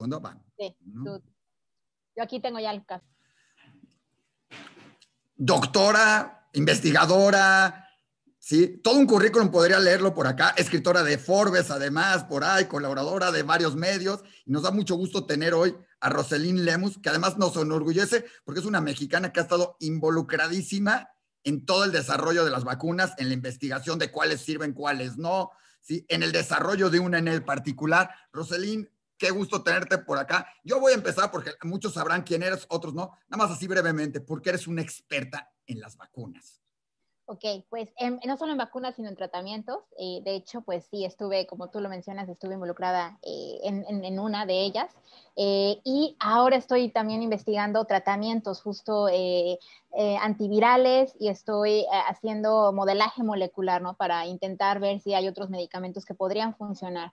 cuando van. Sí, ¿no? Yo aquí tengo ya el caso. Doctora, investigadora, ¿sí? Todo un currículum podría leerlo por acá, escritora de Forbes, además, por ahí, colaboradora de varios medios. Y nos da mucho gusto tener hoy a Rosalín Lemus, que además nos enorgullece porque es una mexicana que ha estado involucradísima en todo el desarrollo de las vacunas, en la investigación de cuáles sirven, cuáles no, ¿sí? En el desarrollo de una en el particular. Rosalín, qué gusto tenerte por acá. Yo voy a empezar porque muchos sabrán quién eres, otros no. Nada más así brevemente, porque eres una experta en las vacunas. Ok, pues no solo en vacunas, sino en tratamientos. De hecho, pues sí, estuve, como tú lo mencionas, estuve involucrada en una de ellas. Y ahora estoy también investigando tratamientos justo antivirales y estoy haciendo modelaje molecular, ¿no? Para intentar ver si hay otros medicamentos que podrían funcionar.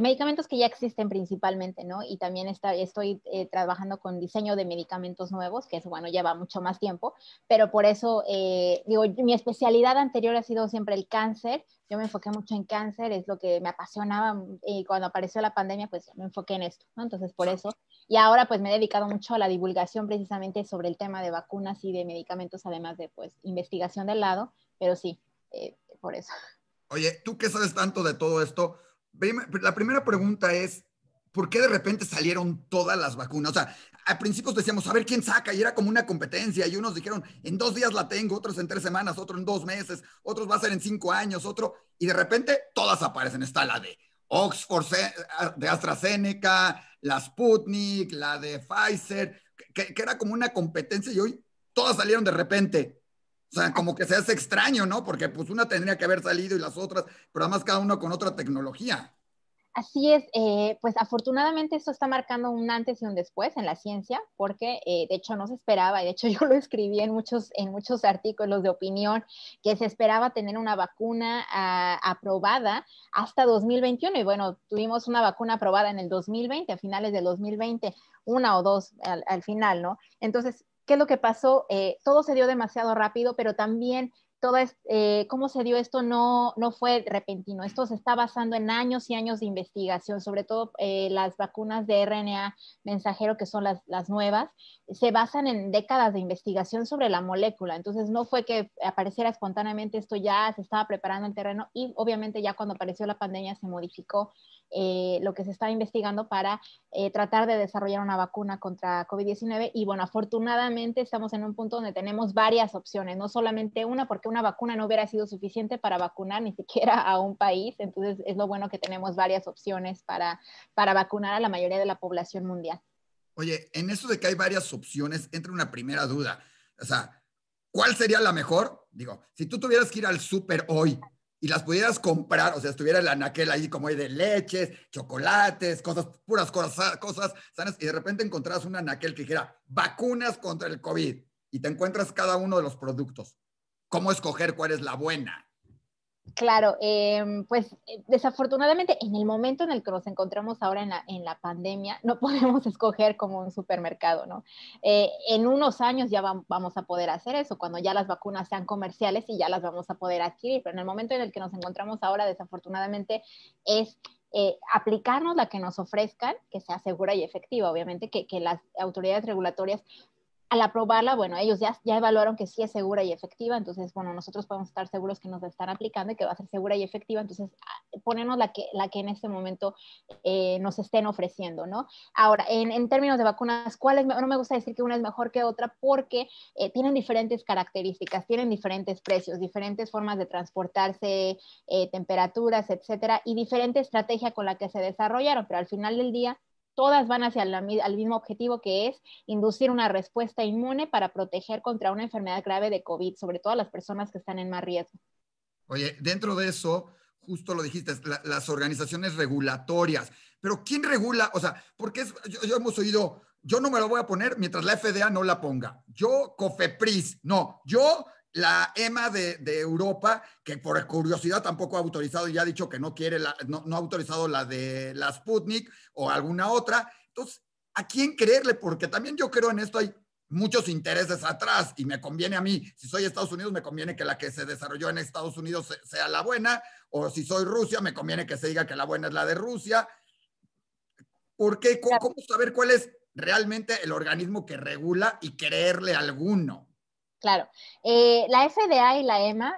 Medicamentos que ya existen principalmente, ¿no? Y también estoy trabajando con diseño de medicamentos nuevos, que es, bueno, lleva mucho más tiempo. Pero por eso, digo, mi especialidad anterior ha sido siempre el cáncer. Yo me enfoqué mucho en cáncer, es lo que me apasionaba, y cuando apareció la pandemia, pues me enfoqué en esto, ¿no? Entonces, por eso, y ahora pues me he dedicado mucho a la divulgación precisamente sobre el tema de vacunas y de medicamentos, además de, pues, investigación del lado, pero sí, por eso. Oye, tú que sabes tanto de todo esto, la primera pregunta es, ¿por qué de repente salieron todas las vacunas? O sea, a principios decíamos, a ver quién saca, y era como una competencia, y unos dijeron, en 2 días la tengo, otros en 3 semanas, otro en 2 meses, otros va a ser en 5 años, otro, y de repente todas aparecen. Está la de Oxford, de AstraZeneca, la Sputnik, la de Pfizer, que era como una competencia, y hoy todas salieron de repente. O sea, como que se hace extraño, ¿no? Porque pues una tendría que haber salido y las otras, pero además cada uno con otra tecnología. Así es, pues afortunadamente esto está marcando un antes y un después en la ciencia, porque de hecho no se esperaba, y de hecho yo lo escribí en muchos artículos de opinión, que se esperaba tener una vacuna aprobada hasta 2021, y bueno, tuvimos una vacuna aprobada en el 2020, a finales del 2020, una o dos al final, ¿no? Entonces, ¿qué es lo que pasó? Todo se dio demasiado rápido, pero también cómo se dio esto no fue repentino. Esto se está basando en años y años de investigación, sobre todo las vacunas de RNA mensajero, que son las nuevas, se basan en décadas de investigación sobre la molécula. Entonces, no fue que apareciera espontáneamente, esto ya se estaba preparando el terreno, y obviamente ya cuando apareció la pandemia se modificó lo que se estaba investigando para tratar de desarrollar una vacuna contra COVID 19. Y bueno, afortunadamente estamos en un punto donde tenemos varias opciones, no solamente una, porque una vacuna no hubiera sido suficiente para vacunar ni siquiera a un país. Entonces, es lo bueno que tenemos varias opciones para vacunar a la mayoría de la población mundial. Oye, en eso de que hay varias opciones, entra una primera duda. O sea, ¿cuál sería la mejor? Digo, si tú tuvieras que ir al súper hoy y las pudieras comprar, o sea, estuviera el anaquel ahí como hay de leches, chocolates, cosas, puras cosas sanas, y de repente encontraras un anaquel que dijera vacunas contra el COVID, y te encuentras cada uno de los productos. ¿Cómo escoger cuál es la buena? Claro, pues desafortunadamente en el momento en el que nos encontramos ahora en la pandemia, no podemos escoger como un supermercado, ¿no? En unos años ya vamos a poder hacer eso, cuando ya las vacunas sean comerciales y ya las vamos a poder adquirir, pero en el momento en el que nos encontramos ahora, desafortunadamente es aplicarnos la que nos ofrezcan, que sea segura y efectiva, obviamente, que las autoridades regulatorias, al aprobarla, bueno, ellos ya evaluaron que sí es segura y efectiva, entonces, bueno, nosotros podemos estar seguros que nos la están aplicando y que va a ser segura y efectiva, entonces, ponernos la que en este momento nos estén ofreciendo, ¿no? Ahora, en términos de vacunas, no me gusta decir que una es mejor que otra, porque tienen diferentes características, tienen diferentes precios, diferentes formas de transportarse, temperaturas, etcétera, y diferente estrategia con la que se desarrollaron, pero al final del día, todas van hacia al mismo objetivo, que es inducir una respuesta inmune para proteger contra una enfermedad grave de COVID, sobre todo a las personas que están en más riesgo. Oye, dentro de eso, justo lo dijiste, las organizaciones regulatorias. Pero ¿quién regula? O sea, porque yo hemos oído, yo no me lo voy a poner mientras la FDA no la ponga. Yo, COFEPRIS, no. Yo, la EMA de Europa, que por curiosidad tampoco ha autorizado y ya ha dicho que no quiere, no ha autorizado la de la Sputnik o alguna otra. Entonces, ¿a quién creerle? Porque también yo creo en esto hay muchos intereses atrás y me conviene a mí. Si soy Estados Unidos, me conviene que la que se desarrolló en Estados Unidos sea la buena, o si soy Rusia, me conviene que se diga que la buena es la de Rusia. ¿Por qué? ¿Cómo saber cuál es realmente el organismo que regula y creerle alguno? Claro. La FDA y la EMA,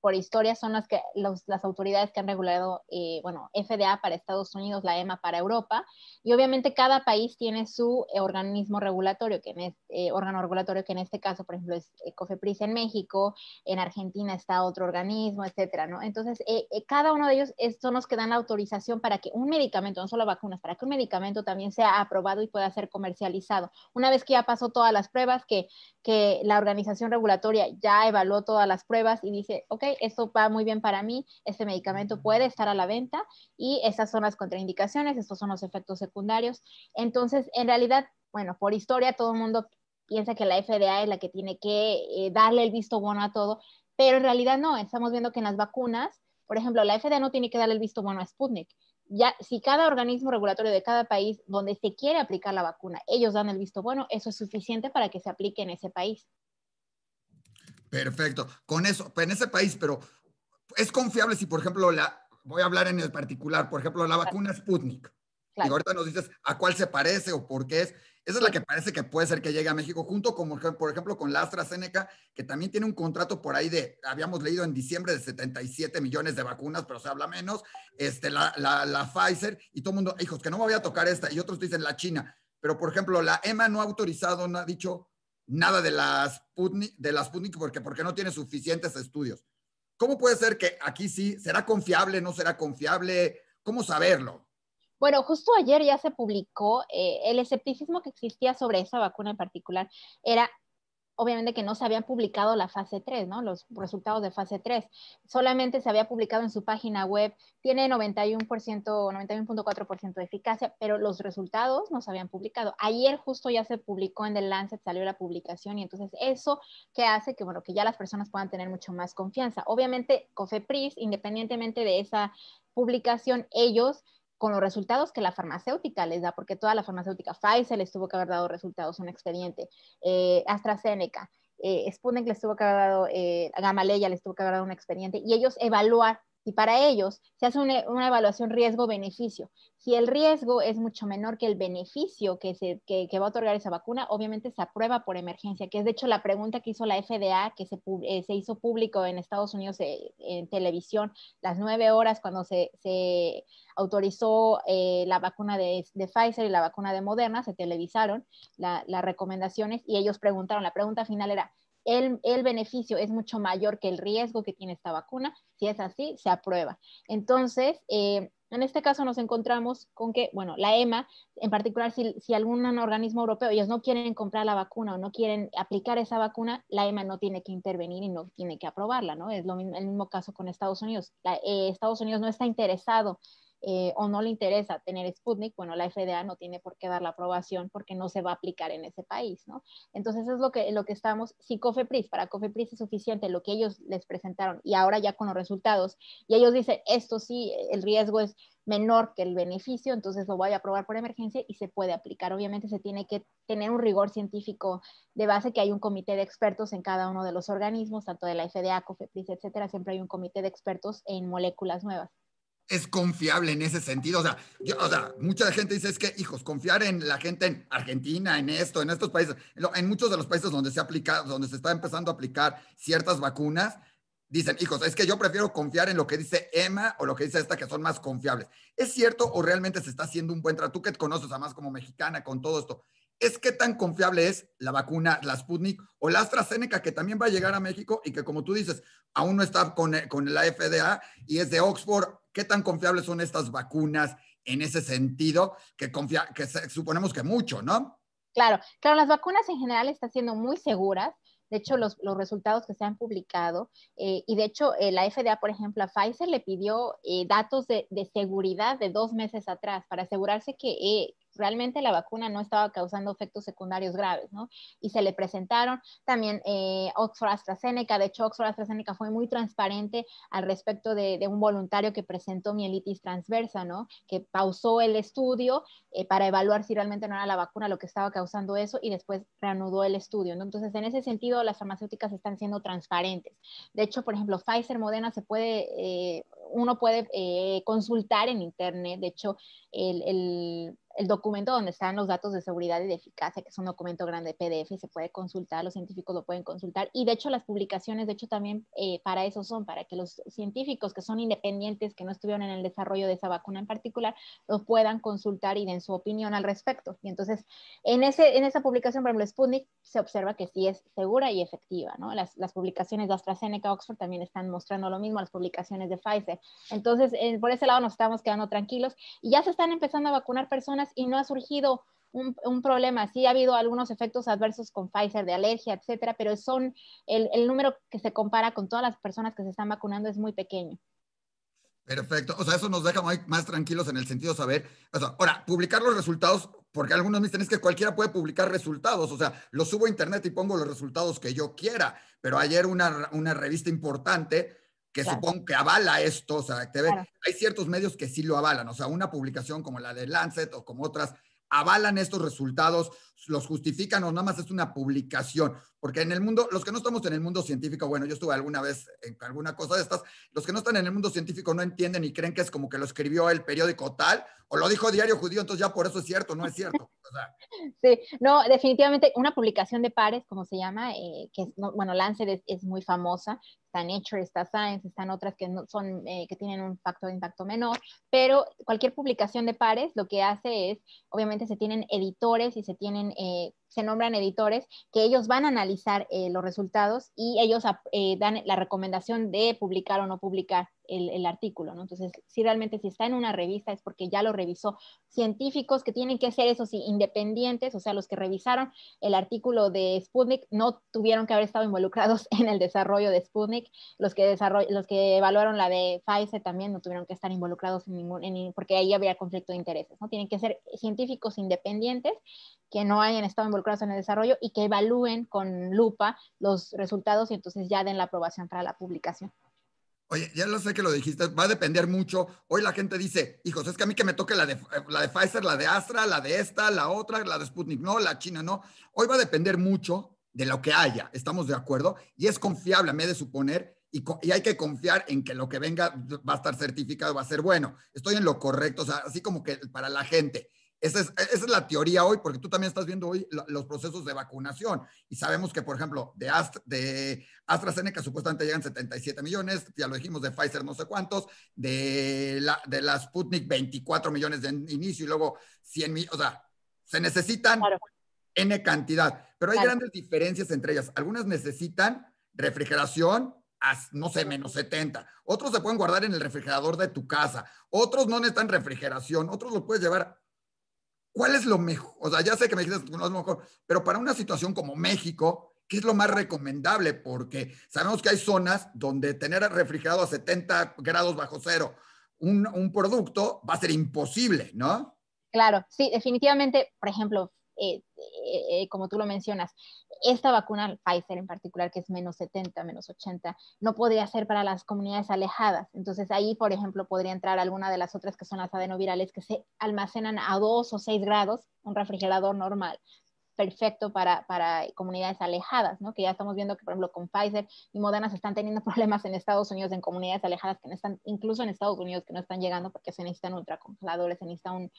por historia, son las autoridades que han regulado, bueno, FDA para Estados Unidos, la EMA para Europa, y obviamente cada país tiene su organismo regulatorio, que en órgano regulatorio, que en este caso, por ejemplo, es COFEPRIS en México, en Argentina está otro organismo, etcétera, ¿no? Entonces, cada uno de ellos son los que dan la autorización para que un medicamento, no solo vacunas, para que un medicamento también sea aprobado y pueda ser comercializado. Una vez que ya pasó todas las pruebas, que la organización regulatoria ya evaluó todas las pruebas y dice, ok, esto va muy bien para mí, este medicamento puede estar a la venta y estas son las contraindicaciones, estos son los efectos secundarios. Entonces, en realidad, bueno, por historia todo el mundo piensa que la FDA es la que tiene que darle el visto bueno a todo, pero en realidad no, estamos viendo que en las vacunas, por ejemplo, la FDA no tiene que darle el visto bueno a Sputnik. Ya, si cada organismo regulatorio de cada país donde se quiere aplicar la vacuna, ellos dan el visto bueno, eso es suficiente para que se aplique en ese país. Perfecto. Con eso, en ese país, pero es confiable si, por ejemplo, voy a hablar en el particular, por ejemplo, la vacuna Sputnik. Claro. Y ahorita nos dices a cuál se parece o por qué es. Esa es la que parece que puede ser que llegue a México, junto con, por ejemplo, con la AstraZeneca, que también tiene un contrato por ahí de, habíamos leído en diciembre, de 77 millones de vacunas, pero se habla menos. La Pfizer y todo el mundo, hijos, que no me voy a tocar esta. Y otros dicen la China. Pero, por ejemplo, la EMA no ha autorizado, no ha dicho nada de la Sputnik porque no tiene suficientes estudios. ¿Cómo puede ser que aquí sí? ¿Será confiable? ¿No será confiable? ¿Cómo saberlo? Bueno, justo ayer ya se publicó, el escepticismo que existía sobre esa vacuna en particular era, obviamente, que no se habían publicado la fase 3, ¿no? Los resultados de fase 3. Solamente se había publicado en su página web, tiene 91.4% de eficacia, pero los resultados no se habían publicado. Ayer justo ya se publicó en The Lancet, salió la publicación, y entonces eso que hace que, bueno, que ya las personas puedan tener mucho más confianza. Obviamente, COFEPRIS, independientemente de esa publicación, ellos, con los resultados que la farmacéutica les da, porque toda la farmacéutica, Pfizer les tuvo que haber dado resultados, un expediente, AstraZeneca, Sputnik les tuvo que haber dado, Gamaleya les tuvo que haber dado un expediente, y ellos evaluar, y para ellos se hace una evaluación riesgo-beneficio. Si el riesgo es mucho menor que el beneficio que va a otorgar esa vacuna, obviamente se aprueba por emergencia, que es de hecho la pregunta que hizo la FDA, que se hizo público en Estados Unidos en televisión, las 9 horas cuando se autorizó la vacuna de Pfizer y la vacuna de Moderna, se televisaron las recomendaciones y ellos preguntaron, la pregunta final era, ¿el beneficio es mucho mayor que el riesgo que tiene esta vacuna? Si es así, se aprueba. Entonces, en este caso nos encontramos con que, bueno, la EMA, en particular, si algún organismo europeo, ellos no quieren comprar la vacuna o no quieren aplicar esa vacuna, la EMA no tiene que intervenir y no tiene que aprobarla, ¿no? Es el mismo caso con Estados Unidos. Estados Unidos no está interesado o no le interesa tener Sputnik, bueno, la FDA no tiene por qué dar la aprobación porque no se va a aplicar en ese país, ¿no? Entonces es lo que estamos, si COFEPRIS, para COFEPRIS es suficiente lo que ellos les presentaron y ahora ya con los resultados, y ellos dicen, esto sí, el riesgo es menor que el beneficio, entonces lo voy a aprobar por emergencia y se puede aplicar. Obviamente se tiene que tener un rigor científico de base, que hay un comité de expertos en cada uno de los organismos, tanto de la FDA, COFEPRIS, etcétera, siempre hay un comité de expertos en moléculas nuevas. Es confiable en ese sentido, o sea, mucha gente dice, es que, hijos, confiar en la gente en Argentina, en estos países, en muchos de los países donde se aplica, donde se está empezando a aplicar ciertas vacunas, dicen, hijos, es que yo prefiero confiar en lo que dice EMA o lo que dice esta, que son más confiables. ¿Es cierto o realmente se está haciendo un buen trato? Tú que te conoces además como mexicana con todo esto, ¿es qué tan confiable es la vacuna, la Sputnik o la AstraZeneca, que también va a llegar a México y que, como tú dices, aún no está con la FDA y es de Oxford? ¿Qué tan confiables son estas vacunas en ese sentido? Que suponemos que mucho, ¿no? Claro, las vacunas en general están siendo muy seguras. De hecho, los resultados que se han publicado, y de hecho la FDA, por ejemplo, a Pfizer le pidió datos de seguridad de 2 meses atrás para asegurarse que realmente la vacuna no estaba causando efectos secundarios graves, ¿no? Y se le presentaron también Oxford AstraZeneca. De hecho, Oxford AstraZeneca fue muy transparente al respecto de un voluntario que presentó mielitis transversa, ¿no? Que pausó el estudio para evaluar si realmente no era la vacuna lo que estaba causando eso y después reanudó el estudio, ¿no? Entonces, en ese sentido, las farmacéuticas están siendo transparentes. De hecho, por ejemplo, Pfizer, Moderna, uno puede consultar en internet. De hecho, el documento donde están los datos de seguridad y de eficacia, que es un documento grande PDF, se puede consultar, los científicos lo pueden consultar, y de hecho las publicaciones de hecho también para eso son, para que los científicos que son independientes, que no estuvieron en el desarrollo de esa vacuna en particular, los puedan consultar y den su opinión al respecto. Y entonces en esa publicación, por ejemplo, Sputnik, se observa que sí es segura y efectiva, ¿no? Las publicaciones de AstraZeneca, Oxford también están mostrando lo mismo, las publicaciones de Pfizer. Entonces por ese lado nos estamos quedando tranquilos, y ya se están empezando a vacunar personas y no ha surgido un problema. Sí ha habido algunos efectos adversos con Pfizer de alergia, etcétera, pero son el número que se compara con todas las personas que se están vacunando es muy pequeño. Perfecto. O sea, eso nos deja más tranquilos en el sentido de saber, o sea, ahora, publicar los resultados, porque algunos me dicen es que cualquiera puede publicar resultados, o sea, los subo a internet y pongo los resultados que yo quiera, pero ayer una revista importante que claro, supongo que avala esto, o sea, claro, hay ciertos medios que sí lo avalan, o sea, una publicación como la de Lancet o como otras, avalan estos resultados, los justifican o nada más es una publicación, porque en el mundo, los que no estamos en el mundo científico, bueno, yo estuve alguna vez en alguna cosa de estas, los que no están en el mundo científico no entienden y creen que es como que lo escribió el periódico tal, o lo dijo Diario Judío, entonces ya por eso es cierto, no es cierto. O sea, sí, no, definitivamente una publicación de pares, como se llama, que es, no, bueno, Lancet es muy famosa, está Nature, está Science, están otras que no son, que tienen un factor de impacto menor, pero cualquier publicación de pares lo que hace es, obviamente se tienen editores y se nombran editores que ellos van a analizar los resultados y ellos dan la recomendación de publicar o no publicar el artículo, ¿no? Entonces, si realmente si está en una revista es porque ya lo revisó científicos que tienen que ser, eso sí, independientes, o sea, los que revisaron el artículo de Sputnik no tuvieron que haber estado involucrados en el desarrollo de Sputnik, los que evaluaron la de Pfizer también no tuvieron que estar involucrados en ningún, porque ahí habría conflicto de intereses, ¿no? Tienen que ser científicos independientes que no hayan estado involucrados en el desarrollo y que evalúen con lupa los resultados y entonces ya den la aprobación para la publicación. Oye, ya lo sé que lo dijiste, va a depender mucho. Hoy la gente dice, hijos, es que a mí que me toque la de Pfizer, la de Astra, la de esta, la otra, la de Sputnik, no, la China, no. Hoy va a depender mucho de lo que haya, estamos de acuerdo, y es confiable, me he de suponer, y hay que confiar en que lo que venga va a estar certificado, va a ser bueno. Estoy en lo correcto, o sea, así como que para la gente. Esa es la teoría hoy, porque tú también estás viendo hoy los procesos de vacunación y sabemos que, por ejemplo, de AstraZeneca supuestamente llegan 77 millones, ya lo dijimos, de Pfizer no sé cuántos, de la Sputnik 24 millones de inicio y luego 100 millones, o sea, se necesitan claro, N cantidad, pero hay claro, grandes diferencias entre ellas. Algunas necesitan refrigeración, no sé, menos 70. Otros se pueden guardar en el refrigerador de tu casa. Otros no necesitan refrigeración, otros los puedes llevar. ¿Cuál es lo mejor? O sea, ya sé que me dijiste que no es lo mejor, pero para una situación como México, ¿qué es lo más recomendable? Porque sabemos que hay zonas donde tener refrigerado a 70 grados bajo cero un producto va a ser imposible, ¿no? Claro, sí, definitivamente, por ejemplo, como tú lo mencionas, esta vacuna Pfizer en particular, que es menos 70, menos 80, no podría ser para las comunidades alejadas. Entonces ahí, por ejemplo, podría entrar alguna de las otras que son las adenovirales que se almacenan a 2 o 6 grados, un refrigerador normal, perfecto para comunidades alejadas, ¿no? Que ya estamos viendo que, por ejemplo, con Pfizer y Moderna se están teniendo problemas en Estados Unidos, en comunidades alejadas que no están, incluso en Estados Unidos que no están llegando porque se necesitan ultracongeladores, se necesita un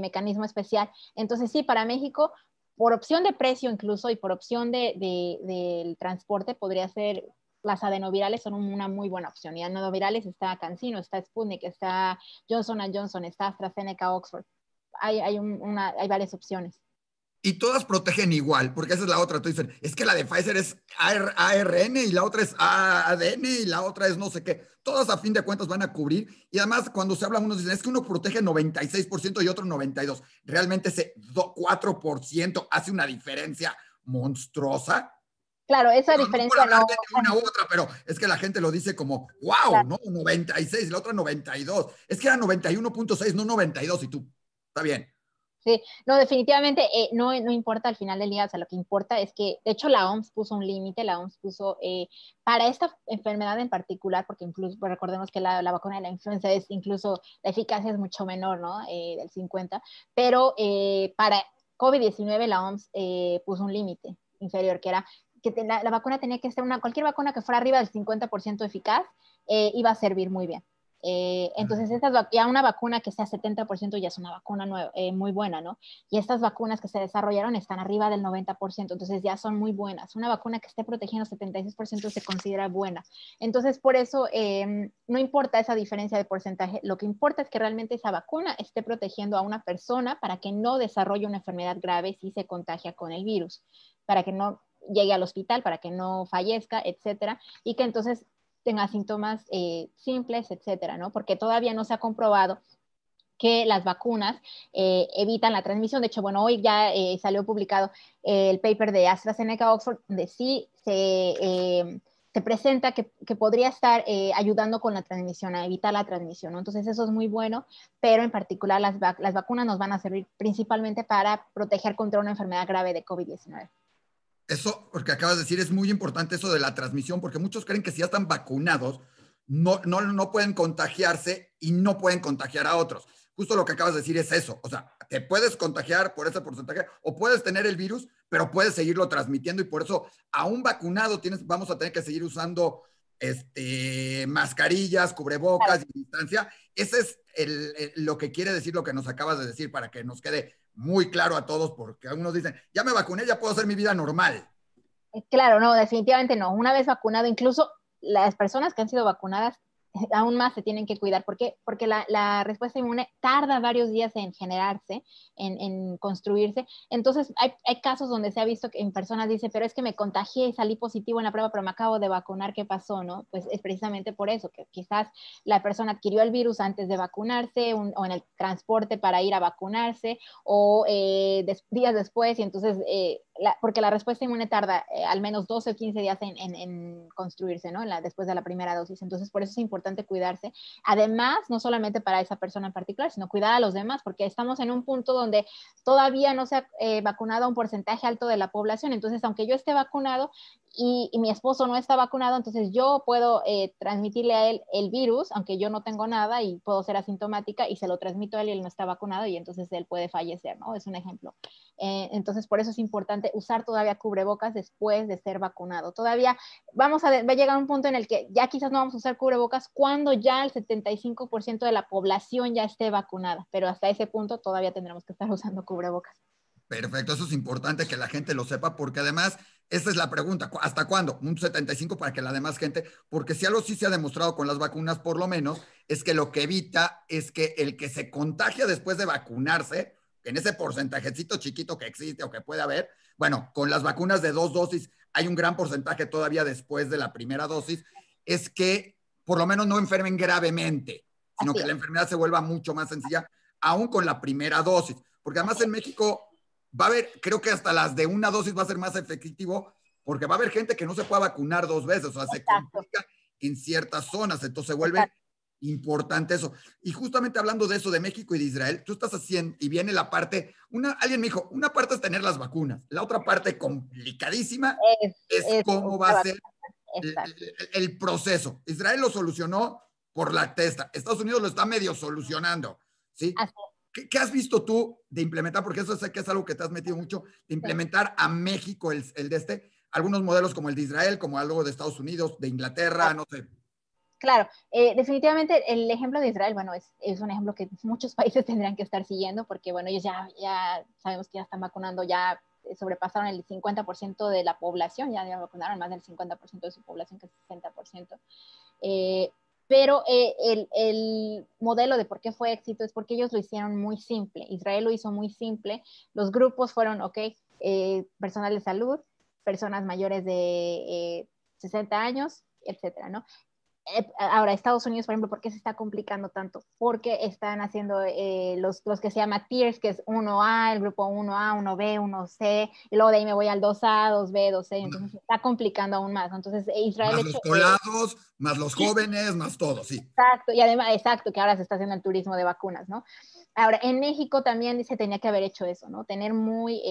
mecanismo especial. Entonces sí, para México, por opción de precio incluso y por opción del transporte, podría ser las adenovirales, son una muy buena opción. Y adenovirales está CanSino, está Sputnik, está Johnson & Johnson, está AstraZeneca, Oxford. Hay varias opciones. Y todas protegen igual, porque esa es la otra. Tú dices, es que la de Pfizer es ARN y la otra es ADN y la otra es no sé qué. Todas a fin de cuentas van a cubrir. Y además cuando se habla unos dicen, es que uno protege 96% y otro 92%. ¿Realmente ese 4% hace una diferencia monstruosa? Claro, esa pero diferencia no. De una u otra, pero es que la gente lo dice como, wow, claro, ¿no? 96, la otra 92. Es que era 91.6, no 92 y tú, está bien. Sí, no, definitivamente no importa al final del día, o sea, lo que importa es que, de hecho, la OMS puso un límite, la OMS puso, para esta enfermedad en particular, porque incluso pues recordemos que la vacuna de la influenza es incluso, la eficacia es mucho menor, ¿no? Del 50, pero para COVID 19 la OMS puso un límite inferior, que era que la vacuna tenía que ser cualquier vacuna que fuera arriba del 50% eficaz, iba a servir muy bien. Entonces, ya una vacuna que sea 70% ya es una vacuna nueva, muy buena, ¿no? Y estas vacunas que se desarrollaron están arriba del 90%, entonces ya son muy buenas. Una vacuna que esté protegiendo 76% se considera buena. Entonces, por eso no importa esa diferencia de porcentaje, lo que importa es que realmente esa vacuna esté protegiendo a una persona para que no desarrolle una enfermedad grave si se contagia con el virus, para que no llegue al hospital, para que no fallezca, etcétera, y que entonces tenga síntomas simples, etcétera, ¿no? Porque todavía no se ha comprobado que las vacunas evitan la transmisión. De hecho, bueno, hoy ya salió publicado el paper de AstraZeneca Oxford, donde sí se presenta que podría estar ayudando con la transmisión, a evitar la transmisión, ¿no? Entonces eso es muy bueno, pero en particular las vacunas nos van a servir principalmente para proteger contra una enfermedad grave de COVID-19. Eso, porque acabas de decir, es muy importante eso de la transmisión, porque muchos creen que si ya están vacunados, no pueden contagiarse y no pueden contagiar a otros. Justo lo que acabas de decir es eso. O sea, te puedes contagiar por ese porcentaje o puedes tener el virus, pero puedes seguirlo transmitiendo, y por eso aún vacunado vamos a tener que seguir usando mascarillas, cubrebocas y distancia. Ese es lo que quiere decir lo que nos acabas de decir, para que nos quede muy claro a todos, porque algunos dicen, ya me vacuné, ya puedo hacer mi vida normal. Claro, no, definitivamente no. Una vez vacunado, incluso las personas que han sido vacunadas aún más se tienen que cuidar. ¿Por qué? Porque la respuesta inmune tarda varios días en generarse, en construirse. Entonces, hay casos donde se ha visto que en personas dicen, pero es que me contagié y salí positivo en la prueba, pero me acabo de vacunar, ¿qué pasó? ¿No? Pues es precisamente por eso, que quizás la persona adquirió el virus antes de vacunarse, o en el transporte para ir a vacunarse, o días después, y entonces... porque la respuesta inmune tarda al menos 12 o 15 días en construirse, ¿no? Después de la primera dosis. Entonces, por eso es importante cuidarse. Además, no solamente para esa persona en particular, sino cuidar a los demás, porque estamos en un punto donde todavía no se ha vacunado un porcentaje alto de la población. Entonces, aunque yo esté vacunado y mi esposo no está vacunado, entonces yo puedo transmitirle a él el virus, aunque yo no tengo nada y puedo ser asintomática, y se lo transmito a él y él no está vacunado, y entonces él puede fallecer, ¿no? Es un ejemplo. Entonces, por eso es importante usar todavía cubrebocas después de ser vacunado. Todavía va a llegar un punto en el que ya quizás no vamos a usar cubrebocas cuando ya el 75% de la población ya esté vacunada, pero hasta ese punto todavía tendremos que estar usando cubrebocas. Perfecto, eso es importante que la gente lo sepa, porque además, esa es la pregunta, ¿hasta cuándo? Un 75 para que la demás gente, porque si algo sí se ha demostrado con las vacunas, por lo menos, es que lo que evita es que el que se contagia después de vacunarse, en ese porcentajecito chiquito que existe o que puede haber, bueno, con las vacunas de 2 dosis hay un gran porcentaje todavía después de la primera dosis, es que por lo menos no enfermen gravemente, sino que la enfermedad se vuelva mucho más sencilla, aún con la primera dosis, porque además en México... va a haber, creo que hasta las de 1 dosis va a ser más efectivo, porque va a haber gente que no se pueda vacunar 2 veces, o sea, se complica en ciertas zonas, entonces se vuelve importante eso. Y justamente hablando de eso, de México y de Israel, tú estás haciendo, y viene la parte, alguien me dijo, una parte es tener las vacunas, la otra parte complicadísima es cómo va a ser el proceso. Israel lo solucionó por la testa, Estados Unidos lo está medio solucionando, ¿sí? Así. ¿Qué has visto tú de implementar? Porque eso sé que es algo que te has metido mucho, de implementar a México algunos modelos como el de Israel, como algo de Estados Unidos, de Inglaterra, no sé. Claro, definitivamente el ejemplo de Israel, bueno, es un ejemplo que muchos países tendrán que estar siguiendo, porque bueno, ellos ya sabemos que ya están vacunando, ya sobrepasaron el 50% de la población, ya vacunaron más del 50% de su población, que es el 60%. Pero el modelo de por qué fue éxito es porque ellos lo hicieron muy simple. Israel lo hizo muy simple. Los grupos fueron, personal de salud, personas mayores de 60 años, etcétera, ¿no? Ahora, Estados Unidos, por ejemplo, ¿por qué se está complicando tanto? Porque están haciendo los que se llama tiers, que es 1A, el grupo 1A, 1B, 1C, y luego de ahí me voy al 2A, 2B, 2C, entonces se está complicando aún más. Entonces, Israel... Más los colados, más los jóvenes, más todo, sí. Exacto, y además, que ahora se está haciendo el turismo de vacunas, ¿no? Ahora, en México también se tenía que haber hecho eso, ¿no? Tener muy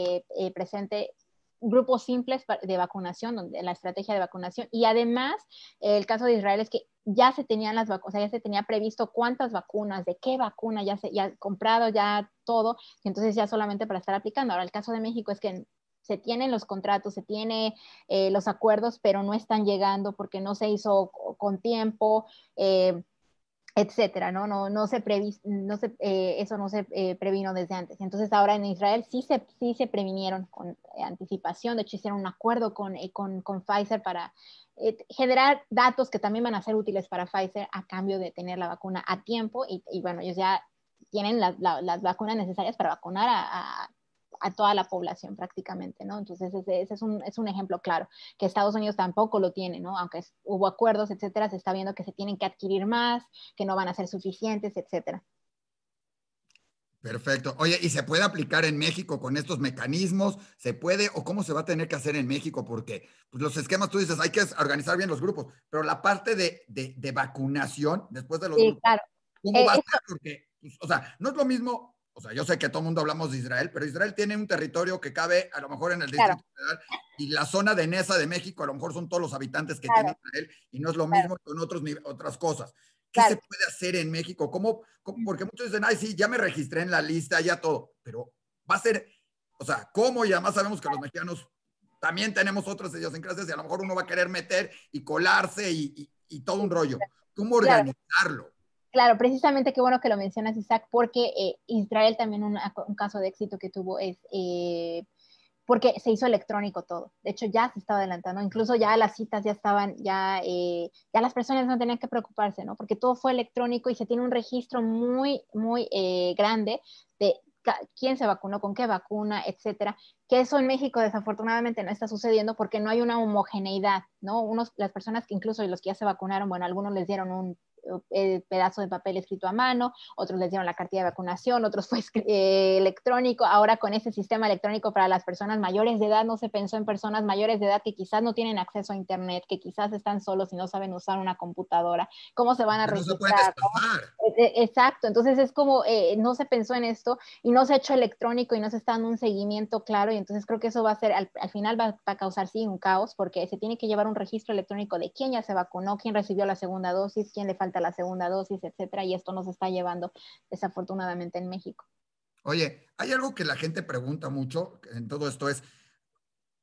presente... grupos simples de vacunación, la estrategia de vacunación, y además el caso de Israel es que ya se tenían las vacunas, o sea, ya se tenía previsto cuántas vacunas, de qué vacuna, ya comprado, ya todo, y entonces ya solamente para estar aplicando. Ahora el caso de México es que se tienen los contratos, se tienen los acuerdos, pero no están llegando porque no se hizo con tiempo, etcétera, ¿no? Eso no se previno desde antes. Entonces ahora en Israel sí se previnieron con anticipación. De hecho, hicieron un acuerdo con Pfizer para generar datos que también van a ser útiles para Pfizer a cambio de tener la vacuna a tiempo. Y bueno, ellos ya tienen las vacunas necesarias para vacunar a toda la población prácticamente, ¿no? Entonces ese es un ejemplo claro, que Estados Unidos tampoco lo tiene, ¿no? Aunque hubo acuerdos, etcétera, se está viendo que se tienen que adquirir más, que no van a ser suficientes, etcétera. Perfecto. Oye, ¿y se puede aplicar en México con estos mecanismos? ¿Se puede o cómo se va a tener que hacer en México? Porque pues, los esquemas, tú dices, hay que organizar bien los grupos, pero la parte de vacunación después de los grupos, claro. ¿Cómo va a ser? Porque, pues, o sea, no es lo mismo. O sea, yo sé que todo el mundo hablamos de Israel, pero Israel tiene un territorio que cabe a lo mejor en el Distrito Federal, y la zona de Neza de México a lo mejor son todos los habitantes que tiene Israel, y no es lo mismo con otras cosas. ¿Qué se puede hacer en México? ¿Cómo? Porque muchos dicen, ay, sí, ya me registré en la lista, ya todo, pero va a ser, o sea, ¿cómo? Y además sabemos que los mexicanos también tenemos otras idiosincrasias y a lo mejor uno va a querer meter y colarse y todo un rollo. ¿Cómo organizarlo? Claro, precisamente qué bueno que lo mencionas, Isaac, porque Israel también un caso de éxito que tuvo es porque se hizo electrónico todo. De hecho, ya se estaba adelantando, incluso ya las citas ya estaban, ya las personas no tenían que preocuparse, ¿no? Porque todo fue electrónico y se tiene un registro muy, muy grande de quién se vacunó, con qué vacuna, etcétera, que eso en México desafortunadamente no está sucediendo porque no hay una homogeneidad, ¿no? Las personas que incluso los que ya se vacunaron, bueno, algunos les dieron un pedazo de papel escrito a mano, otros les dieron la cartilla de vacunación, otros fue electrónico. Ahora con ese sistema electrónico para las personas mayores de edad, no se pensó en personas mayores de edad que quizás no tienen acceso a internet, que quizás están solos y no saben usar una computadora. ¿Cómo se van a registrar? ¿No? Exacto, entonces es como no se pensó en esto y no se ha hecho electrónico y no se está dando un seguimiento claro, y entonces creo que eso va a ser, al final va a causar sí un caos, porque se tiene que llevar un registro electrónico de quién ya se vacunó, quién recibió la segunda dosis, quién le falta la segunda dosis, etcétera, y esto nos está llevando desafortunadamente en México. Oye, hay algo que la gente pregunta mucho en todo esto es,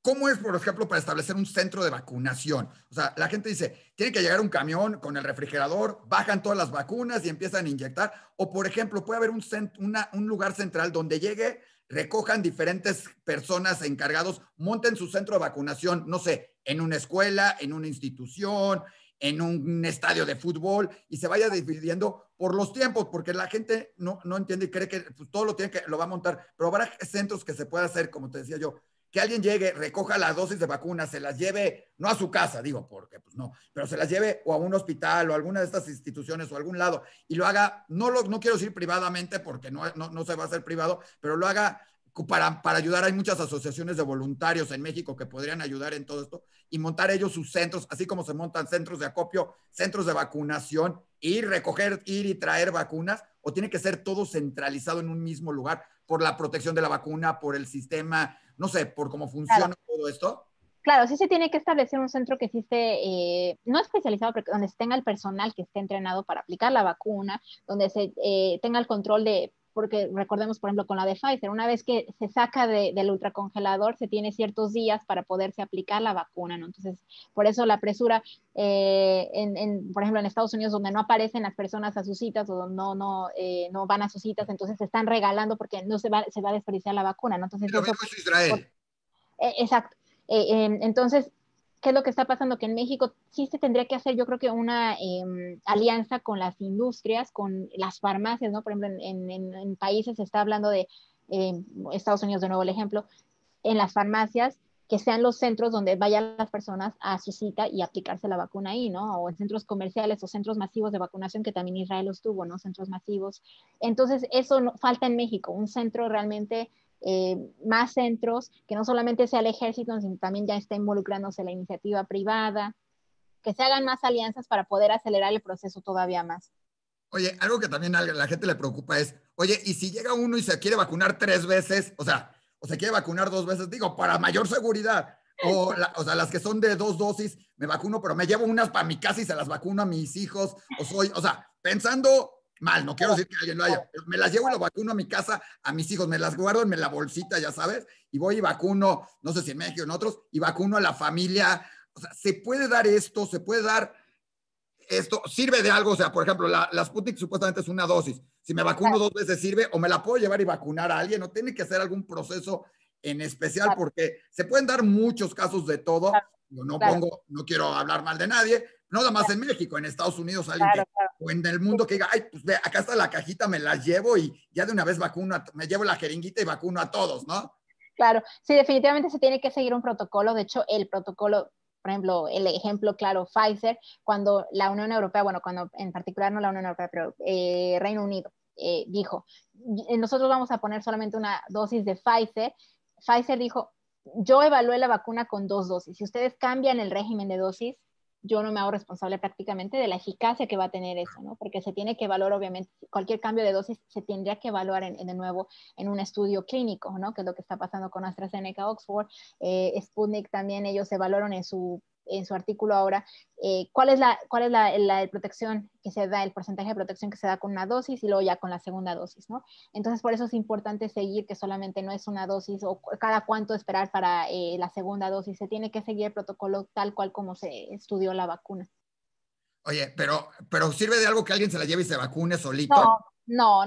¿cómo es, por ejemplo, para establecer un centro de vacunación? O sea, la gente dice, tiene que llegar un camión con el refrigerador, bajan todas las vacunas y empiezan a inyectar, o por ejemplo, puede haber un lugar central donde llegue, recojan diferentes personas encargados, monten su centro de vacunación, no sé, en una escuela, en una institución, en un estadio de fútbol, y se vaya dividiendo por los tiempos, porque la gente no entiende y cree que pues, todo lo va a montar, pero habrá centros que se pueda hacer, como te decía yo, que alguien llegue, recoja las dosis de vacunas, se las lleve, no a su casa, digo, porque pues no, pero se las lleve o a un hospital o a alguna de estas instituciones o a algún lado, y lo haga, no quiero decir privadamente, porque no se va a hacer privado, pero lo haga para ayudar. Hay muchas asociaciones de voluntarios en México que podrían ayudar en todo esto y montar ellos sus centros, así como se montan centros de acopio, centros de vacunación, ir y traer vacunas, o tiene que ser todo centralizado en un mismo lugar por la protección de la vacuna, por el sistema, no sé, por cómo funciona todo esto. Claro, sí se tiene que establecer un centro que existe, no especializado, pero donde tenga el personal que esté entrenado para aplicar la vacuna, donde se tenga el control de... Porque recordemos, por ejemplo, con la de Pfizer, una vez que se saca del ultracongelador, se tiene ciertos días para poderse aplicar la vacuna, ¿no? Entonces, por eso la presura, por ejemplo, en Estados Unidos, donde no aparecen las personas a sus citas o no van a sus citas, entonces se están regalando porque no se va a desperdiciar la vacuna, ¿no? Entonces, es Israel. Exacto. Entonces, ¿qué es lo que está pasando? Que en México sí se tendría que hacer, yo creo que una alianza con las industrias, con las farmacias, ¿no? Por ejemplo, en países se está hablando de, Estados Unidos de nuevo el ejemplo, en las farmacias, que sean los centros donde vayan las personas a su cita y aplicarse la vacuna ahí, ¿no? O en centros comerciales o centros masivos de vacunación, que también Israel los tuvo, ¿no? Centros masivos. Entonces, eso falta en México, un centro realmente... más centros, que no solamente sea el ejército, sino también ya está involucrándose la iniciativa privada, que se hagan más alianzas para poder acelerar el proceso todavía más. Oye, algo que también a la gente le preocupa es, oye, y si llega uno y se quiere vacunar 3 veces, o se quiere vacunar 2 veces, digo, para mayor seguridad, o sea, las que son de 2 dosis, me vacuno, pero me llevo unas para mi casa y se las vacuno a mis hijos, pensando... mal, no quiero decir que alguien lo haya, me las llevo y lo vacuno a mi casa, a mis hijos, me las guardo en la bolsita, ya sabes, y voy y vacuno, no sé si en México o en otros, y vacuno a la familia. O sea, se puede dar esto, se puede dar esto sirve de algo. O sea, por ejemplo, la Sputnik supuestamente es una dosis. Si me vacuno dos veces sirve, o me la puedo llevar y vacunar a alguien, o tiene que hacer algún proceso en especial, porque se pueden dar muchos casos de todo. Yo no pongo, no quiero hablar mal de nadie, no nada más en México, en Estados Unidos, alguien que, o en el mundo que diga, ay, pues ve, acá está la cajita, me la llevo y ya de una vez vacuno, me llevo la jeringuita y vacuno a todos, ¿no? Claro, sí, definitivamente se tiene que seguir un protocolo. De hecho, el protocolo, por ejemplo, el ejemplo claro, Pfizer, cuando la Unión Europea, bueno, cuando en particular no la Unión Europea, pero Reino Unido dijo, nosotros vamos a poner solamente una dosis de Pfizer. Pfizer dijo, yo evalué la vacuna con dos dosis. Si ustedes cambian el régimen de dosis, yo no me hago responsable prácticamente de la eficacia que va a tener eso, ¿no? Porque se tiene que evaluar, obviamente, cualquier cambio de dosis se tendría que evaluar de nuevo en un estudio clínico, ¿no? Que es lo que está pasando con AstraZeneca, Oxford, Sputnik también, ellos evaluaron en su artículo ahora, cuál es la protección que se da, el porcentaje de protección que se da con una dosis y luego ya con la segunda dosis, ¿no? Entonces, por eso es importante seguir que solamente no es una dosis o cada cuánto esperar para la segunda dosis. Se tiene que seguir el protocolo tal cual como se estudió la vacuna. Oye, pero ¿sirve de algo que alguien se la lleve y se vacune solito? No.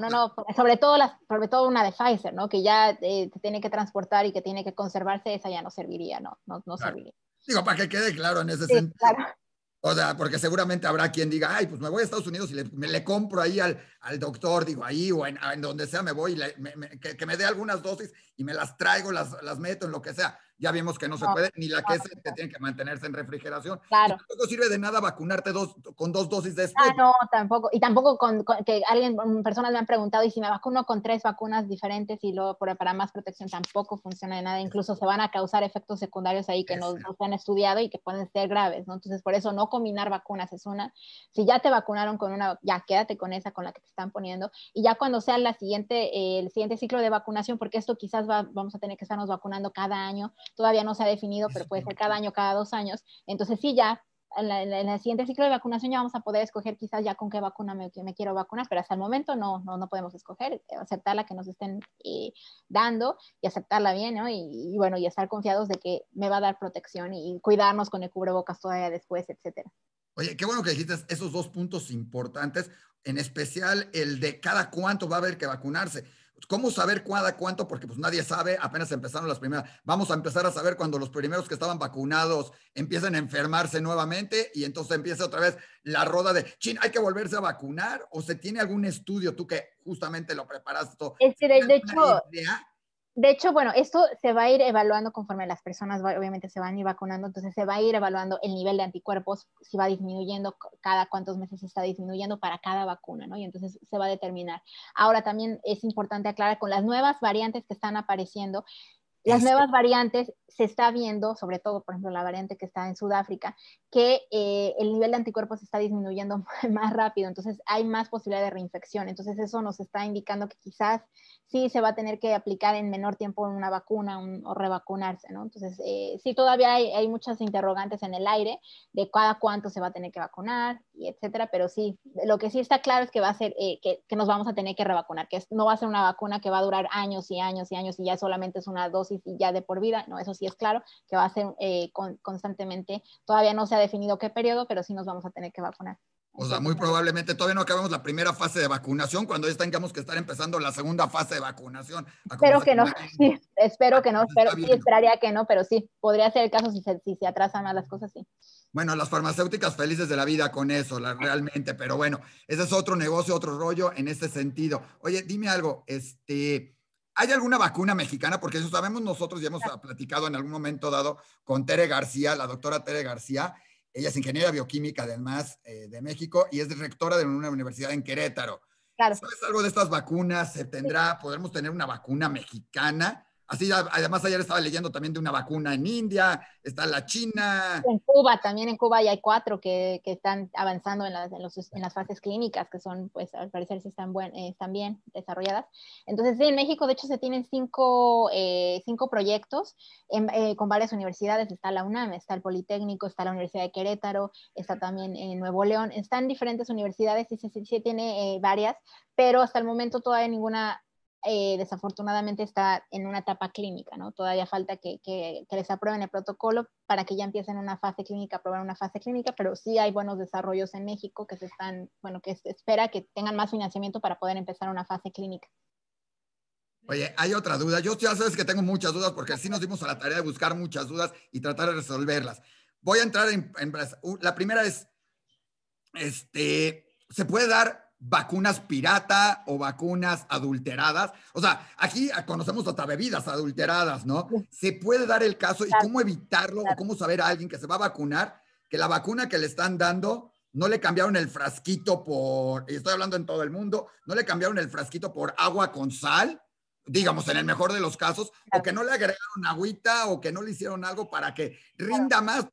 Sobre todo una de Pfizer, ¿no? Que ya te tiene que transportar y que tiene que conservarse, esa ya no serviría, no serviría. Digo, para que quede claro en ese sentido. Claro. O sea, porque seguramente habrá quien diga, ay, pues me voy a Estados Unidos y me le compro ahí al doctor, digo, ahí o en donde sea me voy, y que me dé algunas dosis y me las traigo, las meto en lo que sea. Ya vimos que no se puede, ni la que tiene que mantenerse en refrigeración. Claro. Tampoco sirve de nada vacunarte con dos dosis de Sputnik. No, tampoco. Y tampoco con que personas me han preguntado, y si me vacuno con tres vacunas diferentes y luego para más protección, tampoco funciona de nada. Incluso se van a causar efectos secundarios ahí que no se han estudiado y que pueden ser graves, ¿no? Entonces, por eso no combinar vacunas es una. Si ya te vacunaron con una, ya quédate con esa, con la que te están poniendo. Y ya cuando sea el siguiente ciclo de vacunación, porque esto quizás vamos a tener que estarnos vacunando cada año. Todavía no se ha definido, pero puede ser cada año, cada 2 años. Entonces sí, ya en el siguiente ciclo de vacunación ya vamos a poder escoger quizás ya con qué vacuna me quiero vacunar, pero hasta el momento no podemos escoger, aceptar la que nos estén dando y aceptarla bien, ¿no? Y bueno, y estar confiados de que me va a dar protección y cuidarnos con el cubrebocas todavía después, etcétera. Oye, qué bueno que dijiste esos 2 puntos importantes, en especial el de cada cuánto va a haber que vacunarse. ¿Cómo saber cuánto? Porque pues nadie sabe, apenas empezaron las primeras. Vamos a empezar a saber cuando los primeros que estaban vacunados empiezan a enfermarse nuevamente y entonces empieza otra vez la roda de, chin, ¿hay que volverse a vacunar? ¿O se tiene algún estudio? Tú que justamente lo preparaste todo. De hecho, bueno, esto se va a ir evaluando conforme las personas obviamente se van a ir vacunando, entonces se va a ir evaluando el nivel de anticuerpos, si va disminuyendo, cada cuántos meses se está disminuyendo para cada vacuna, ¿no? Y entonces se va a determinar. Ahora también es importante aclarar con las nuevas variantes que están apareciendo. Las nuevas variantes se está viendo, sobre todo, por ejemplo, la variante que está en Sudáfrica, que el nivel de anticuerpos está disminuyendo más rápido, entonces hay más posibilidad de reinfección. Entonces eso nos está indicando que quizás sí se va a tener que aplicar en menor tiempo una vacuna o revacunarse, ¿no? Entonces sí, todavía hay muchas interrogantes en el aire de cada cuánto se va a tener que vacunar, y etcétera, pero sí, lo que sí está claro es que va a ser, que nos vamos a tener que revacunar, que no va a ser una vacuna que va a durar años y años y años y ya solamente es una dosis y ya de por vida, no, eso sí es claro que va a ser constantemente. Todavía no se ha definido qué periodo, pero sí nos vamos a tener que vacunar. O sea, muy probablemente todavía no acabamos la primera fase de vacunación cuando ya tengamos que estar empezando la segunda fase de vacunación. Espero que no, sí, espero que no, pero sí esperaría que no, pero sí, podría ser el caso si se atrasan más las cosas, sí. Bueno, las farmacéuticas felices de la vida con eso, realmente, pero bueno, ese es otro negocio, otro rollo en ese sentido. Oye, dime algo, ¿hay alguna vacuna mexicana? Porque eso sabemos nosotros y hemos platicado en algún momento dado con Tere García, la doctora Tere García. Ella es ingeniera bioquímica, además, de México, y es rectora de una universidad en Querétaro. Claro. ¿Sabes algo de estas vacunas? ¿Podremos tener una vacuna mexicana? Así, además, ayer estaba leyendo también de una vacuna en India, está la China. En Cuba, también en Cuba ya hay 4 que están avanzando en las fases clínicas, que son, pues, al parecer sí están bien desarrolladas. Entonces, sí, en México, de hecho, se tienen 5 proyectos con varias universidades. Está la UNAM, está el Politécnico, está la Universidad de Querétaro, está también en Nuevo León. Están diferentes universidades y sí tiene varias, pero hasta el momento todavía ninguna desafortunadamente está en una etapa clínica, ¿no? Todavía falta que les aprueben el protocolo para que ya empiecen una fase clínica, aprobar una fase clínica, pero sí hay buenos desarrollos en México que se están, bueno, que se espera que tengan más financiamiento para poder empezar una fase clínica. Oye, hay otra duda. Yo ya sabes que tengo muchas dudas porque sí nos dimos a la tarea de buscar muchas dudas y tratar de resolverlas. Voy a entrar en la primera es, ¿se puede dar vacunas pirata o vacunas adulteradas? O sea, aquí conocemos hasta bebidas adulteradas, ¿no? ¿Se puede dar el caso y cómo evitarlo o cómo saber a alguien que se va a vacunar que la vacuna que le están dando no le cambiaron el frasquito por, y estoy hablando en todo el mundo, no le cambiaron el frasquito por agua con sal, digamos, en el mejor de los casos, claro, o que no le agregaron agüita o que no le hicieron algo para que rinda más?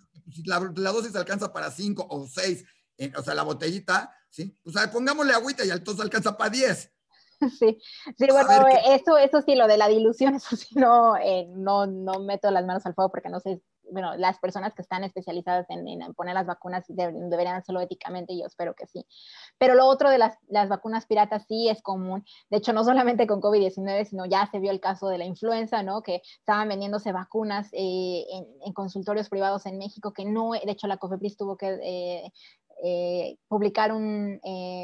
La dosis alcanza para 5 o 6, o sea, la botellita, ¿sí? O sea, pongámosle agüita y entonces alcanza para 10. Sí, sí, bueno, eso sí, lo de la dilución, eso sí, no meto las manos al fuego porque no sé, bueno, las personas que están especializadas en poner las vacunas deberían hacerlo éticamente y yo espero que sí. Pero lo otro de las vacunas piratas sí es común. De hecho, no solamente con COVID-19, sino ya se vio el caso de la influenza, ¿no? Que estaban vendiéndose vacunas en consultorios privados en México que no, de hecho la COFEPRIS tuvo que publicar un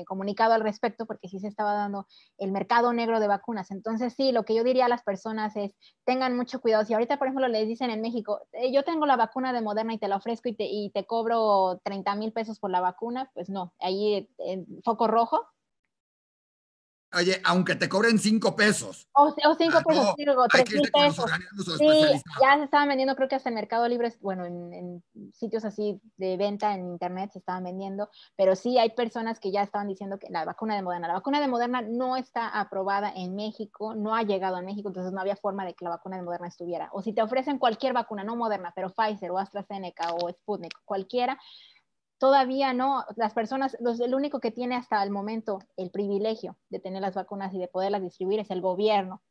comunicado al respecto porque sí se estaba dando el mercado negro de vacunas. Entonces sí, lo que yo diría a las personas es tengan mucho cuidado. Si ahorita, por ejemplo, les dicen en México, yo tengo la vacuna de Moderna y te la ofrezco y te cobro 30 mil pesos por la vacuna, pues no, ahí foco rojo. Oye, aunque te cobren 5 pesos. O 5 pesos, no, digo, 3,000 pesos. Sí, ya se estaban vendiendo, creo que hasta en Mercado Libre, bueno, en sitios así de venta en internet se estaban vendiendo, pero sí hay personas que ya estaban diciendo que la vacuna de Moderna no está aprobada en México, no ha llegado a México, entonces no había forma de que la vacuna de Moderna estuviera. O si te ofrecen cualquier vacuna, no Moderna, pero Pfizer o AstraZeneca o Sputnik, cualquiera, todavía no, las personas, el único que tiene hasta el momento el privilegio de tener las vacunas y de poderlas distribuir es el gobierno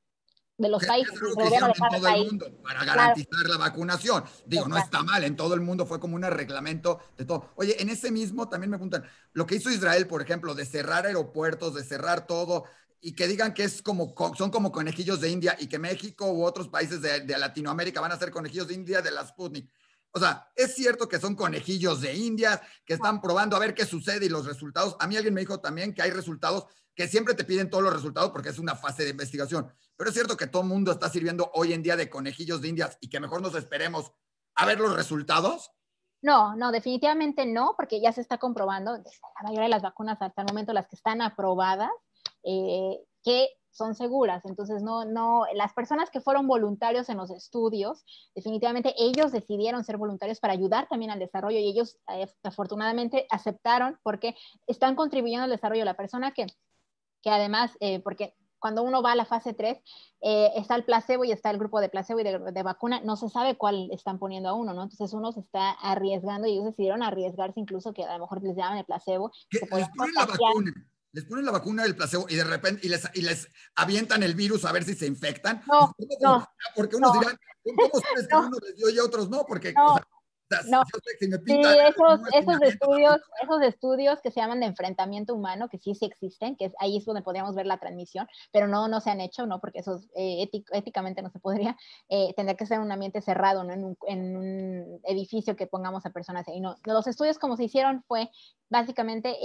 de los países. Es que hicieron en todo el mundo para garantizar la vacunación. Digo, no está mal, en todo el mundo fue como un reglamento de todo. Oye, en ese mismo también me preguntan, lo que hizo Israel, por ejemplo, de cerrar aeropuertos, de cerrar todo, y que digan que es como, son como conejillos de India y que México u otros países de Latinoamérica van a ser conejillos de India de la Sputnik. O sea, es cierto que son conejillos de India, que están probando a ver qué sucede y los resultados. A mí alguien me dijo también que hay resultados que siempre te piden todos los resultados porque es una fase de investigación. Pero es cierto que todo el mundo está sirviendo hoy en día de conejillos de India y que mejor nos esperemos a ver los resultados. No, definitivamente no, porque ya se está comprobando, la mayoría de las vacunas hasta el momento, las que están aprobadas, que son seguras. Entonces, no, las personas que fueron voluntarios en los estudios, definitivamente ellos decidieron ser voluntarios para ayudar también al desarrollo y ellos afortunadamente aceptaron porque están contribuyendo al desarrollo. La persona que además, porque cuando uno va a la fase 3, está el placebo y está el grupo de placebo y de vacuna, no se sabe cuál están poniendo a uno, ¿no? Entonces uno se está arriesgando y ellos decidieron arriesgarse incluso que a lo mejor les llaman el placebo. ¿Qué les ponen la vacuna? Les ponen la vacuna del placebo y de repente y les avientan el virus a ver si se infectan. No. Porque unos dirán, ¿cómo sabes que uno les dio y otros no? Porque... No. O sea, no, sí, esos estudios que se llaman de enfrentamiento humano, que sí existen, que ahí es donde podríamos ver la transmisión, pero no se han hecho, ¿no? Porque eso éticamente no se podría, tendría que ser un ambiente cerrado, ¿no? En un edificio que pongamos a personas ahí. No, los estudios como se hicieron fue básicamente...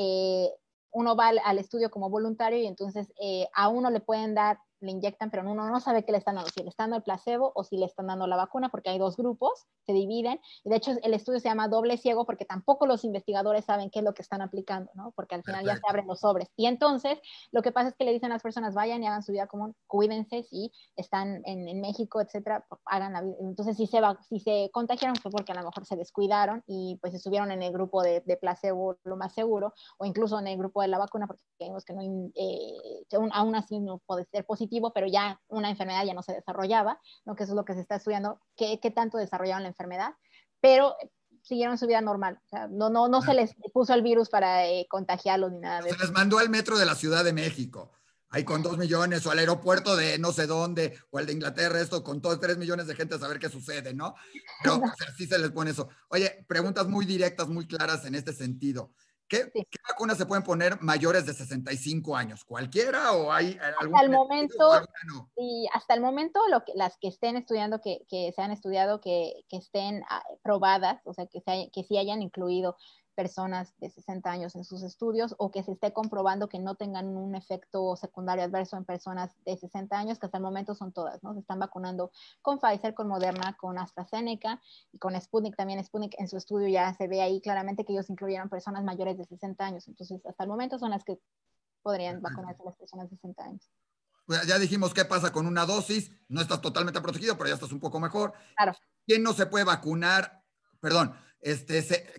uno va al estudio como voluntario y entonces a uno le pueden dar, le inyectan, pero uno no sabe qué le están dando, si le están dando el placebo o si le están dando la vacuna, porque hay dos grupos, se dividen, y de hecho el estudio se llama doble ciego porque tampoco los investigadores saben qué es lo que están aplicando, ¿no? Porque al final ya se abren los sobres. Y entonces lo que pasa es que le dicen a las personas, vayan y hagan su vida común, cuídense si están en México, etcétera, hagan la vida. Entonces si se contagiaron fue porque a lo mejor se descuidaron y pues se subieron en el grupo de placebo, lo más seguro, o incluso en el grupo de la vacuna, porque vemos que no, aún así no puede ser positivo, pero ya una enfermedad ya no se desarrollaba, ¿no? Que eso es lo que se está estudiando, qué tanto desarrollaron la enfermedad, pero siguieron su vida normal. O sea, no se les puso el virus para contagiarlos ni nada de eso. Se les mandó al metro de la Ciudad de México, ahí con 2 millones, o al aeropuerto de no sé dónde, o al de Inglaterra, esto, con 3 millones de gente a saber qué sucede, ¿no? Pero o sea, sí se les pone eso. Oye, preguntas muy directas, muy claras en este sentido. ¿Qué vacunas se pueden poner mayores de 65 años? ¿Cualquiera o hay alguna? Hasta el momento, no. Y hasta el momento las que estén estudiando, que se han estudiado, que estén probadas, o sea, que sí hayan incluido personas de 60 años en sus estudios, o que se esté comprobando que no tengan un efecto secundario adverso en personas de 60 años, que hasta el momento son todas, ¿no? Se están vacunando con Pfizer, con Moderna, con AstraZeneca y con Sputnik también. Sputnik en su estudio ya se ve ahí claramente que ellos incluyeron personas mayores de 60 años. Entonces, hasta el momento son las que podrían vacunarse a las personas de 60 años. Pues ya dijimos qué pasa con una dosis. No estás totalmente protegido, pero ya estás un poco mejor. Claro. ¿Quién no se puede vacunar? Perdón,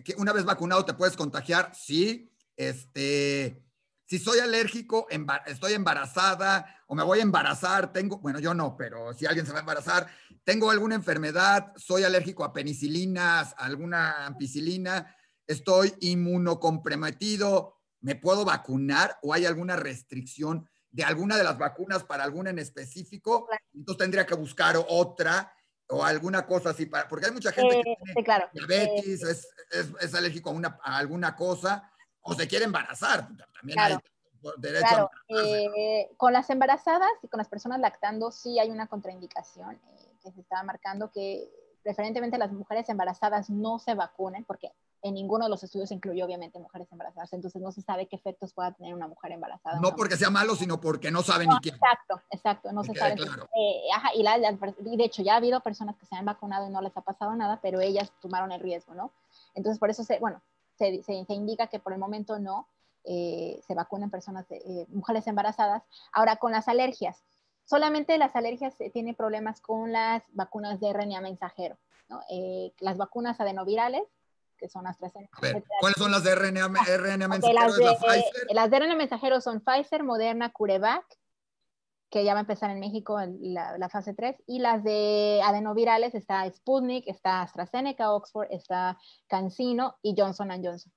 que una vez vacunado te puedes contagiar, sí. Si soy alérgico, estoy embarazada o me voy a embarazar, bueno, yo no, pero si alguien se va a embarazar, tengo alguna enfermedad, soy alérgico a penicilinas, a alguna ampicilina, estoy inmunocomprometido, ¿me puedo vacunar o hay alguna restricción de alguna de las vacunas para alguna en específico? Entonces tendría que buscar otra. O alguna cosa así, porque hay mucha gente que tiene diabetes, es alérgico a alguna cosa, o se quiere embarazar, también hay derecho a con las embarazadas y con las personas lactando sí hay una contraindicación que se estaba marcando, que preferentemente las mujeres embarazadas no se vacunen, porque en ninguno de los estudios incluyó obviamente mujeres embarazadas, entonces no se sabe qué efectos pueda tener una mujer embarazada. No porque sea malo, sino porque no saben ni quién. Exacto, no se sabe. Claro. Y de hecho ya ha habido personas que se han vacunado y no les ha pasado nada, pero ellas tomaron el riesgo, ¿no? Entonces por eso se indica que por el momento no se vacunen personas, mujeres embarazadas. Ahora con las alergias, solamente las alergias tienen problemas con las vacunas de RNA mensajero, ¿no? Las vacunas adenovirales, que son AstraZeneca. A ver, ¿cuáles son las de RNA mensajero? Las de RNA mensajero son Pfizer, Moderna, CureVac, que ya va a empezar en México la fase 3, y las de adenovirales está Sputnik, está AstraZeneca, Oxford, está CanSino y Johnson & Johnson.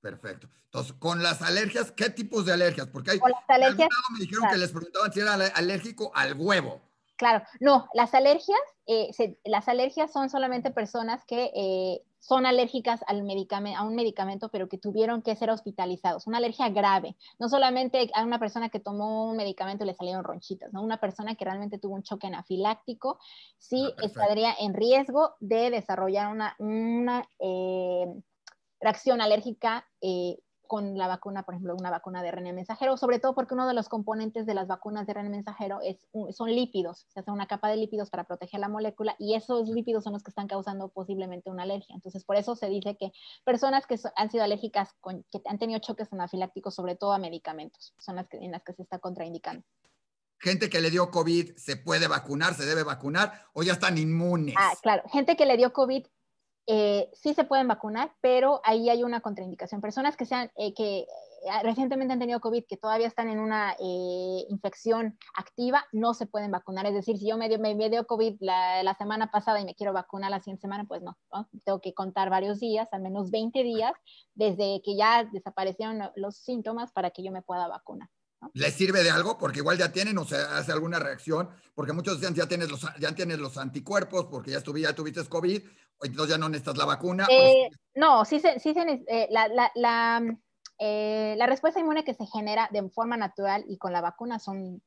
Perfecto. Entonces, con las alergias, ¿qué tipos de alergias? Porque hay, me dijeron que les preguntaban si era alérgico al huevo. Claro, no, las alergias son solamente personas que son alérgicas a un medicamento, pero que tuvieron que ser hospitalizados. Una alergia grave, no solamente a una persona que tomó un medicamento y le salieron ronchitas, ¿no? Una persona que realmente tuvo un choque anafiláctico, sí estaría en riesgo de desarrollar una reacción alérgica con la vacuna, por ejemplo, una vacuna de RNA mensajero, sobre todo porque uno de los componentes de las vacunas de RNA mensajero son lípidos, se hace una capa de lípidos para proteger la molécula y esos lípidos son los que están causando posiblemente una alergia. Entonces, por eso se dice que personas que han sido alérgicas, que han tenido choques anafilácticos, sobre todo a medicamentos, son las en las que se está contraindicando. Gente que le dio COVID, ¿se puede vacunar, se debe vacunar o ya están inmunes? Ah, claro, gente que le dio COVID, sí se pueden vacunar, pero ahí hay una contraindicación. Personas que recientemente han tenido COVID, que todavía están en una infección activa, no se pueden vacunar. Es decir, si yo me dio COVID la semana pasada y me quiero vacunar la siguiente semana, pues no. Tengo que contar varios días, al menos 20 días, desde que ya desaparecieron los síntomas para que yo me pueda vacunar, ¿no? ¿Les sirve de algo? Porque igual ya tienen, o sea, hace alguna reacción, porque muchos decían, ya tienes los anticuerpos, porque ya tuviste COVID, entonces ya no necesitas la vacuna. No, la respuesta inmune que se genera de forma natural y con la vacuna son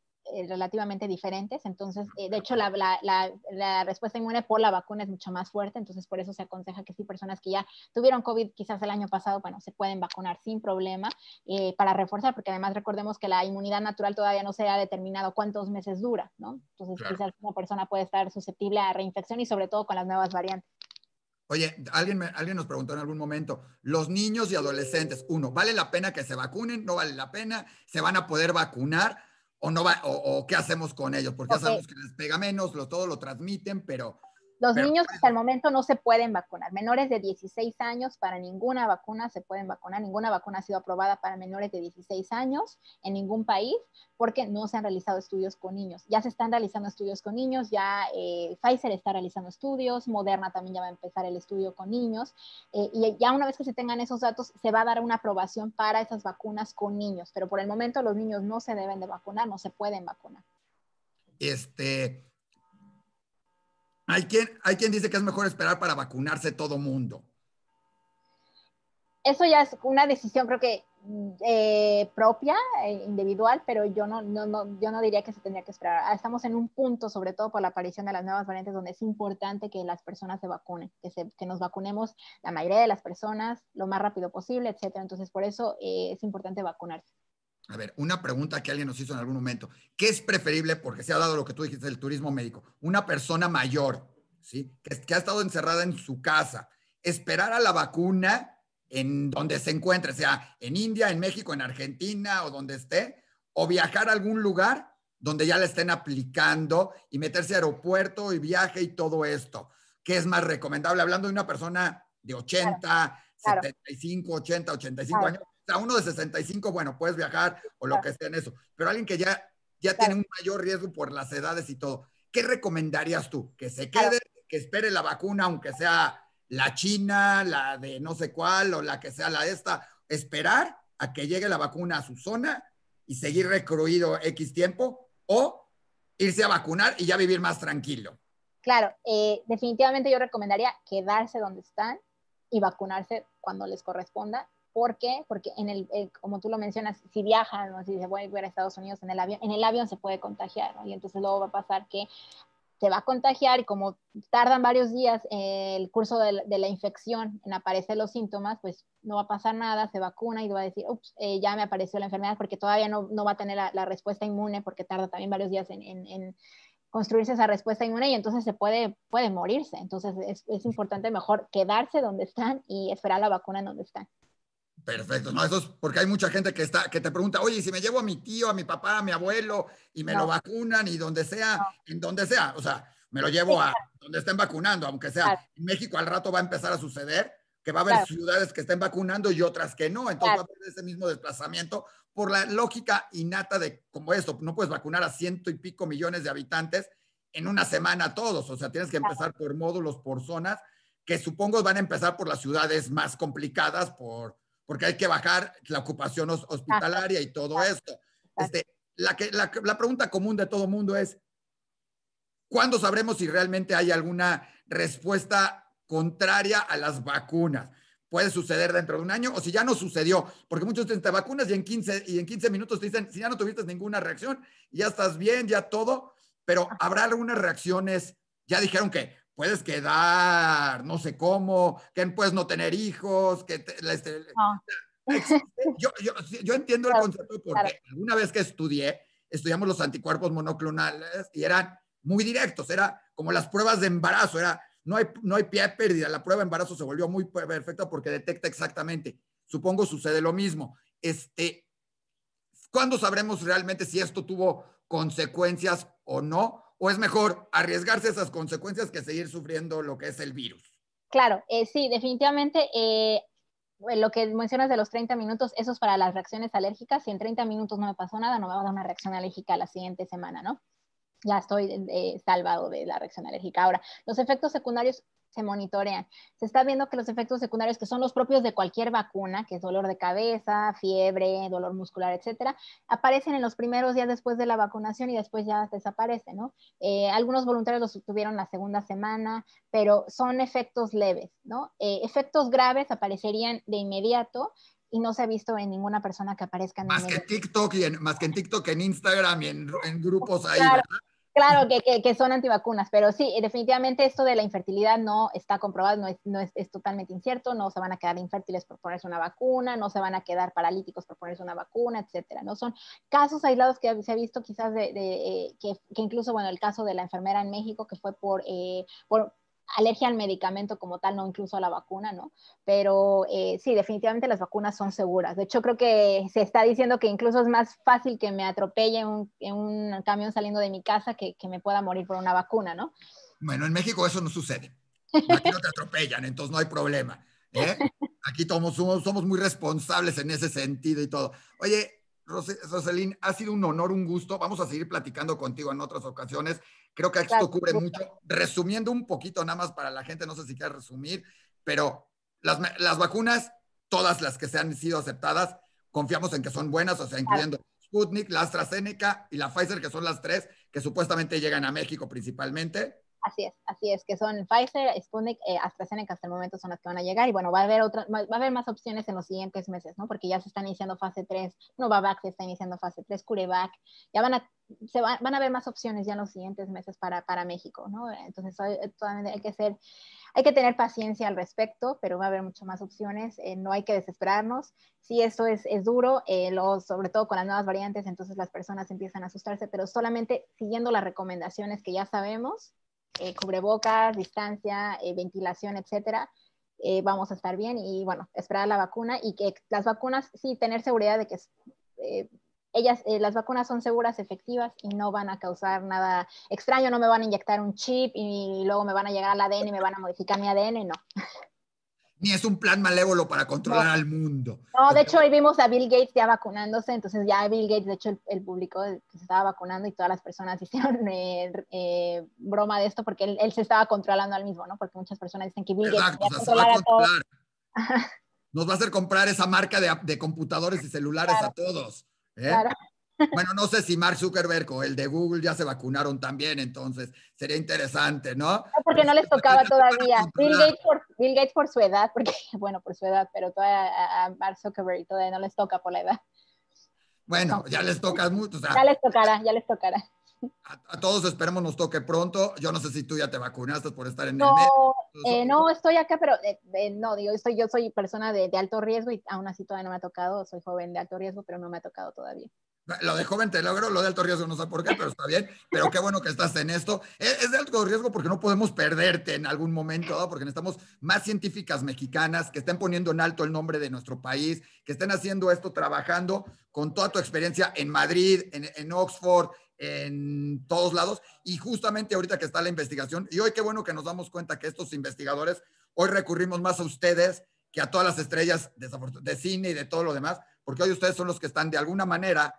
relativamente diferentes, entonces, de hecho, la respuesta inmune por la vacuna es mucho más fuerte, entonces por eso se aconseja que sí, personas que ya tuvieron COVID quizás el año pasado, bueno, se pueden vacunar sin problema para reforzar, porque además recordemos que la inmunidad natural todavía no se ha determinado cuántos meses dura, ¿no? Entonces quizás una persona puede estar susceptible a reinfección y sobre todo con las nuevas variantes. Oye, alguien nos preguntó en algún momento, los niños y adolescentes, ¿vale la pena que se vacunen? ¿No vale la pena? ¿Se van a poder vacunar? ¿O qué hacemos con ellos? Porque ya sabemos que les pega menos, todo lo transmiten, pero... Los niños hasta el momento no se pueden vacunar. Menores de 16 años para ninguna vacuna se pueden vacunar. Ninguna vacuna ha sido aprobada para menores de 16 años en ningún país porque no se han realizado estudios con niños. Ya se están realizando estudios con niños, ya Pfizer está realizando estudios, Moderna también ya va a empezar el estudio con niños. Y ya una vez que se tengan esos datos, se va a dar una aprobación para esas vacunas con niños. Pero por el momento los niños no se deben de vacunar, no se pueden vacunar. Hay quien dice que es mejor esperar para vacunarse todo mundo. eso ya es una decisión, creo que propia, individual, pero yo no diría que se tendría que esperar. Estamos en un punto, sobre todo por la aparición de las nuevas variantes, donde es importante que las personas se vacunen, que nos vacunemos la mayoría de las personas lo más rápido posible, etcétera. Entonces, por eso es importante vacunarse. A ver, una pregunta que alguien nos hizo en algún momento. ¿Qué es preferible, porque se ha dado lo que tú dijiste del turismo médico, una persona mayor, ¿sí?, que ha estado encerrada en su casa, esperar a la vacuna en donde se encuentre, sea en India, en México, en Argentina o donde esté, o viajar a algún lugar donde ya la estén aplicando y meterse a aeropuerto y viaje y todo esto? ¿Qué es más recomendable? Hablando de una persona de 80, claro, 75, claro, 80, 85 claro, años, o sea, uno de 65, bueno, puedes viajar o lo claro, que sea en eso, pero alguien que ya claro, tiene un mayor riesgo por las edades y todo, ¿qué recomendarías tú? ¿Que se quede, claro, que espere la vacuna, aunque sea la china, la de no sé cuál, o la que sea la esta, esperar a que llegue la vacuna a su zona y seguir recluido X tiempo, o irse a vacunar y ya vivir más tranquilo? Claro, definitivamente yo recomendaría quedarse donde están y vacunarse cuando les corresponda. ¿Por qué? Porque, como tú lo mencionas, si viajan, ¿no?, si se pueden ir a Estados Unidos en el avión se puede contagiar, ¿no? Y entonces luego va a pasar que se va a contagiar, y como tardan varios días el curso de la infección en aparecer los síntomas, pues no va a pasar nada, se vacuna y va a decir, ups, ya me apareció la enfermedad, porque todavía no va a tener la respuesta inmune, porque tarda también varios días en construirse esa respuesta inmune, y entonces se puede morirse. Entonces es importante mejor quedarse donde están y esperar la vacuna en donde están. Perfecto, no, eso es porque hay mucha gente que te pregunta, oye, si me llevo a mi tío, a mi papá, a mi abuelo, y me no, lo vacunan, y donde sea, no, en donde sea, o sea, me lo llevo sí, a claro, donde estén vacunando, aunque sea claro, en México al rato va a empezar a suceder que va a haber claro, ciudades que estén vacunando y otras que no, entonces claro, va a haber ese mismo desplazamiento por la lógica innata de como esto, no puedes vacunar a 100 y pico millones de habitantes en una semana a todos, o sea, tienes que empezar claro, por módulos, por zonas, que supongo van a empezar por las ciudades más complicadas, porque hay que bajar la ocupación hospitalaria y todo esto. La pregunta común de todo mundo es, ¿cuándo sabremos si realmente hay alguna respuesta contraria a las vacunas? ¿Puede suceder dentro de un año o si ya no sucedió? Porque muchos te vacunas y en 15 minutos te dicen, si ya no tuviste ninguna reacción, ya estás bien, ya todo, pero habrá algunas reacciones, ya dijeron que puedes quedar, no sé cómo, que puedes no tener hijos, que yo entiendo el concepto porque claro, alguna vez que estudiamos los anticuerpos monoclonales y eran muy directos, era como las pruebas de embarazo, era no hay pie de pérdida, la prueba de embarazo se volvió muy perfecta porque detecta exactamente. Supongo sucede lo mismo. ¿Cuándo sabremos realmente si esto tuvo consecuencias o no? ¿O es mejor arriesgarse a esas consecuencias que seguir sufriendo lo que es el virus? Claro, sí, definitivamente lo que mencionas de los 30 minutos, eso es para las reacciones alérgicas. Si en 30 minutos no me pasó nada, no me va a dar una reacción alérgica la siguiente semana, ¿no? Ya estoy salvado de la reacción alérgica. Ahora, los efectos secundarios se monitorean. Se está viendo que los efectos secundarios, que son los propios de cualquier vacuna, que es dolor de cabeza, fiebre, dolor muscular, etcétera, aparecen en los primeros días después de la vacunación y después ya desaparecen, ¿no? Algunos voluntarios los tuvieron la segunda semana, pero son efectos leves, ¿no? Efectos graves aparecerían de inmediato y no se ha visto en ninguna persona que aparezca. Más que en TikTok, en Instagram y en grupos ahí, claro, ¿verdad? Claro que son antivacunas, pero sí, definitivamente esto de la infertilidad no está comprobado, es totalmente incierto, no se van a quedar infértiles por ponerse una vacuna, no se van a quedar paralíticos por ponerse una vacuna, etcétera, ¿no? Son casos aislados que se ha visto quizás que incluso, bueno, el caso de la enfermera en México que fue por alergia al medicamento como tal, no incluso a la vacuna, ¿no? Pero sí, definitivamente las vacunas son seguras. De hecho, creo que se está diciendo que incluso es más fácil que me atropelle en un camión saliendo de mi casa que me pueda morir por una vacuna, ¿no? Bueno, en México eso no sucede. Aquí no te atropellan, entonces no hay problema, ¿eh? Aquí somos muy responsables en ese sentido y todo. Oye, Rosalín, ha sido un honor, un gusto. Vamos a seguir platicando contigo en otras ocasiones. Creo que esto claro, cubre mucho. Resumiendo un poquito nada más para la gente, no sé si quieres resumir, pero las vacunas, todas las que se han sido aceptadas, confiamos en que son buenas, o sea, incluyendo claro, Sputnik, la AstraZeneca y la Pfizer, que son las tres que supuestamente llegan a México principalmente. Así es, que son Pfizer, Sputnik, AstraZeneca hasta el momento son las que van a llegar, y bueno, va a haber otras, va a haber más opciones en los siguientes meses, ¿no? Porque ya se están iniciando fase 3, Novavax se está iniciando fase 3, CureVac, ya van a haber más opciones ya en los siguientes meses para México, ¿no? Entonces hay que tener paciencia al respecto, pero va a haber mucho más opciones, no hay que desesperarnos. Sí, esto es duro, sobre todo con las nuevas variantes, entonces las personas empiezan a asustarse, pero solamente siguiendo las recomendaciones que ya sabemos, cubrebocas, distancia, ventilación, etcétera, vamos a estar bien. Y bueno, esperar la vacuna, y que las vacunas, sí, tener seguridad de que las vacunas son seguras, efectivas y no van a causar nada extraño, no me van a inyectar un chip y luego me van a llegar al ADN y me van a modificar mi ADN, no. Ni es un plan malévolo para controlar al mundo. No, de hecho, hoy vimos a Bill Gates ya vacunándose, entonces ya Bill Gates, de hecho, el público se estaba vacunando y todas las personas hicieron broma de esto porque él se estaba controlando al mismo, ¿no? Porque muchas personas dicen que Bill Gates controlar a todos. Nos va a hacer comprar esa marca de computadores y celulares a todos, ¿eh? Claro. Bueno, no sé si Mark Zuckerberg o el de Google ya se vacunaron también, entonces sería interesante, ¿no? No, porque no les tocaba todavía. Bill Gates por su edad, porque, bueno, por su edad, pero todavía a Mark Zuckerberg todavía no les toca por la edad. Bueno, no. Ya les toca mucho. O sea, ya les tocará. A todos esperemos nos toque pronto. Yo no sé si tú ya te vacunaste por estar en el medio. No, estoy acá, pero no, digo, yo soy persona de alto riesgo y aún así todavía no me ha tocado. Soy joven de alto riesgo, pero no me ha tocado todavía. Lo de joven te logro, lo de alto riesgo no sé por qué, pero está bien, pero qué bueno que estás en esto. Es de alto riesgo porque no podemos perderte en algún momento, ¿no? Porque necesitamos más científicas mexicanas que estén poniendo en alto el nombre de nuestro país, que estén haciendo esto, trabajando con toda tu experiencia en Madrid, en Oxford, en todos lados, y justamente ahorita que está la investigación, y hoy qué bueno que nos damos cuenta que estos investigadores, hoy recurrimos más a ustedes que a todas las estrellas de cine y de todo lo demás, porque hoy ustedes son los que están de alguna manera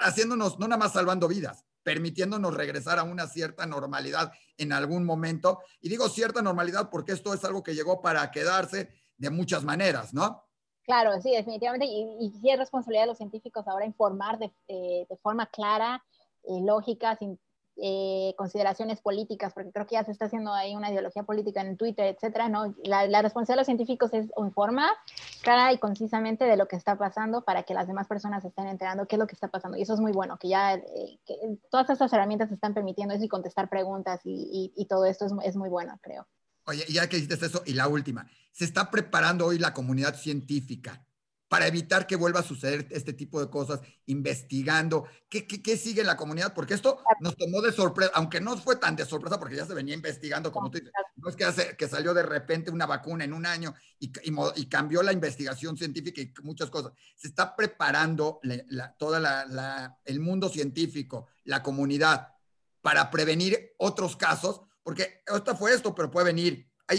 haciéndonos, no nada más salvando vidas, permitiéndonos regresar a una cierta normalidad en algún momento. Y digo cierta normalidad porque esto es algo que llegó para quedarse de muchas maneras, ¿no? Claro, sí, definitivamente. Y sí es responsabilidad de los científicos ahora informar de forma clara, lógica, sin consideraciones políticas, porque creo que ya se está haciendo ahí una ideología política en Twitter, etcétera, ¿no? La responsabilidad de los científicos es informar clara y concisamente de lo que está pasando para que las demás personas se estén enterando qué es lo que está pasando, y eso es muy bueno, que ya que todas estas herramientas están permitiendo eso y contestar preguntas y todo esto es muy bueno, creo. Oye, ya que hiciste eso, y la última, ¿se está preparando hoy la comunidad científica para evitar que vuelva a suceder este tipo de cosas, investigando? ¿Qué sigue en la comunidad? Porque esto nos tomó de sorpresa, aunque no fue tan de sorpresa, porque ya se venía investigando, como tú dices. No es que salió de repente una vacuna en un año y cambió la investigación científica y muchas cosas. Se está preparando todo el mundo científico, la comunidad, para prevenir otros casos, porque esto, pero puede venir. Hay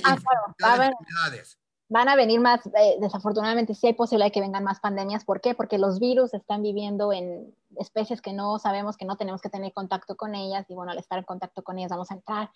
enfermedades. Van a venir más, desafortunadamente sí hay posibilidad de que vengan más pandemias. ¿Por qué? Porque los virus están viviendo en especies que no sabemos, que no tenemos que tener contacto con ellas, y bueno, al estar en contacto con ellas vamos a entrar,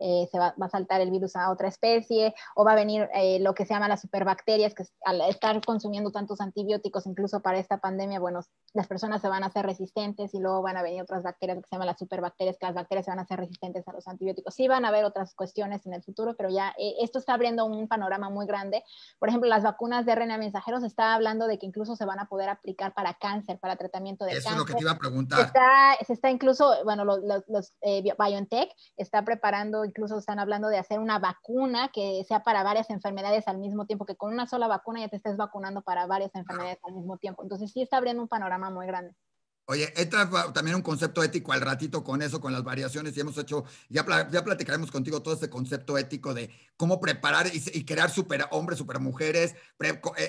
va a saltar el virus a otra especie, o va a venir lo que se llama las superbacterias, que al estar consumiendo tantos antibióticos incluso para esta pandemia, bueno, las personas se van a hacer resistentes y luego van a venir otras bacterias que se llaman las superbacterias, que las bacterias se van a hacer resistentes a los antibióticos. Sí van a haber otras cuestiones en el futuro, pero ya esto está abriendo un panorama muy grande. Por ejemplo, las vacunas de RNA mensajeros, está hablando de que incluso se van a poder aplicar para cáncer, para tratamiento de cáncer. Lo que te iba a preguntar. Se está incluso, bueno, los BioNTech está preparando, incluso están hablando de hacer una vacuna que sea para varias enfermedades al mismo tiempo, que con una sola vacuna ya te estés vacunando para varias enfermedades al mismo tiempo. Entonces sí está abriendo un panorama muy grande. Oye, entra también un concepto ético al ratito con eso, con las variaciones, y hemos hecho, ya platicaremos contigo todo este concepto ético de cómo preparar y crear superhombres, supermujeres,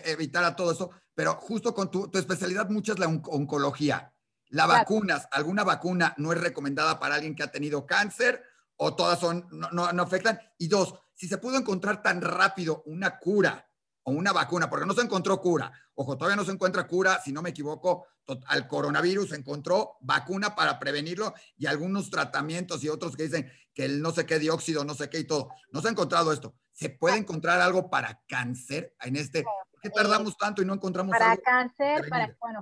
evitar a todo eso, pero justo con tu especialidad, mucha es la oncología. ¿La vacunas, alguna vacuna no es recomendada para alguien que ha tenido cáncer, o todas son, no afectan? Y dos, si se pudo encontrar tan rápido una cura o una vacuna, porque no se encontró cura, ojo, todavía no se encuentra cura, si no me equivoco, al coronavirus se encontró vacuna para prevenirlo y algunos tratamientos y otros que dicen que el no sé qué dióxido, no sé qué y todo, no se ha encontrado esto. ¿Se puede encontrar algo para cáncer en este? ¿Por qué tardamos tanto y no encontramos algo? Cáncer,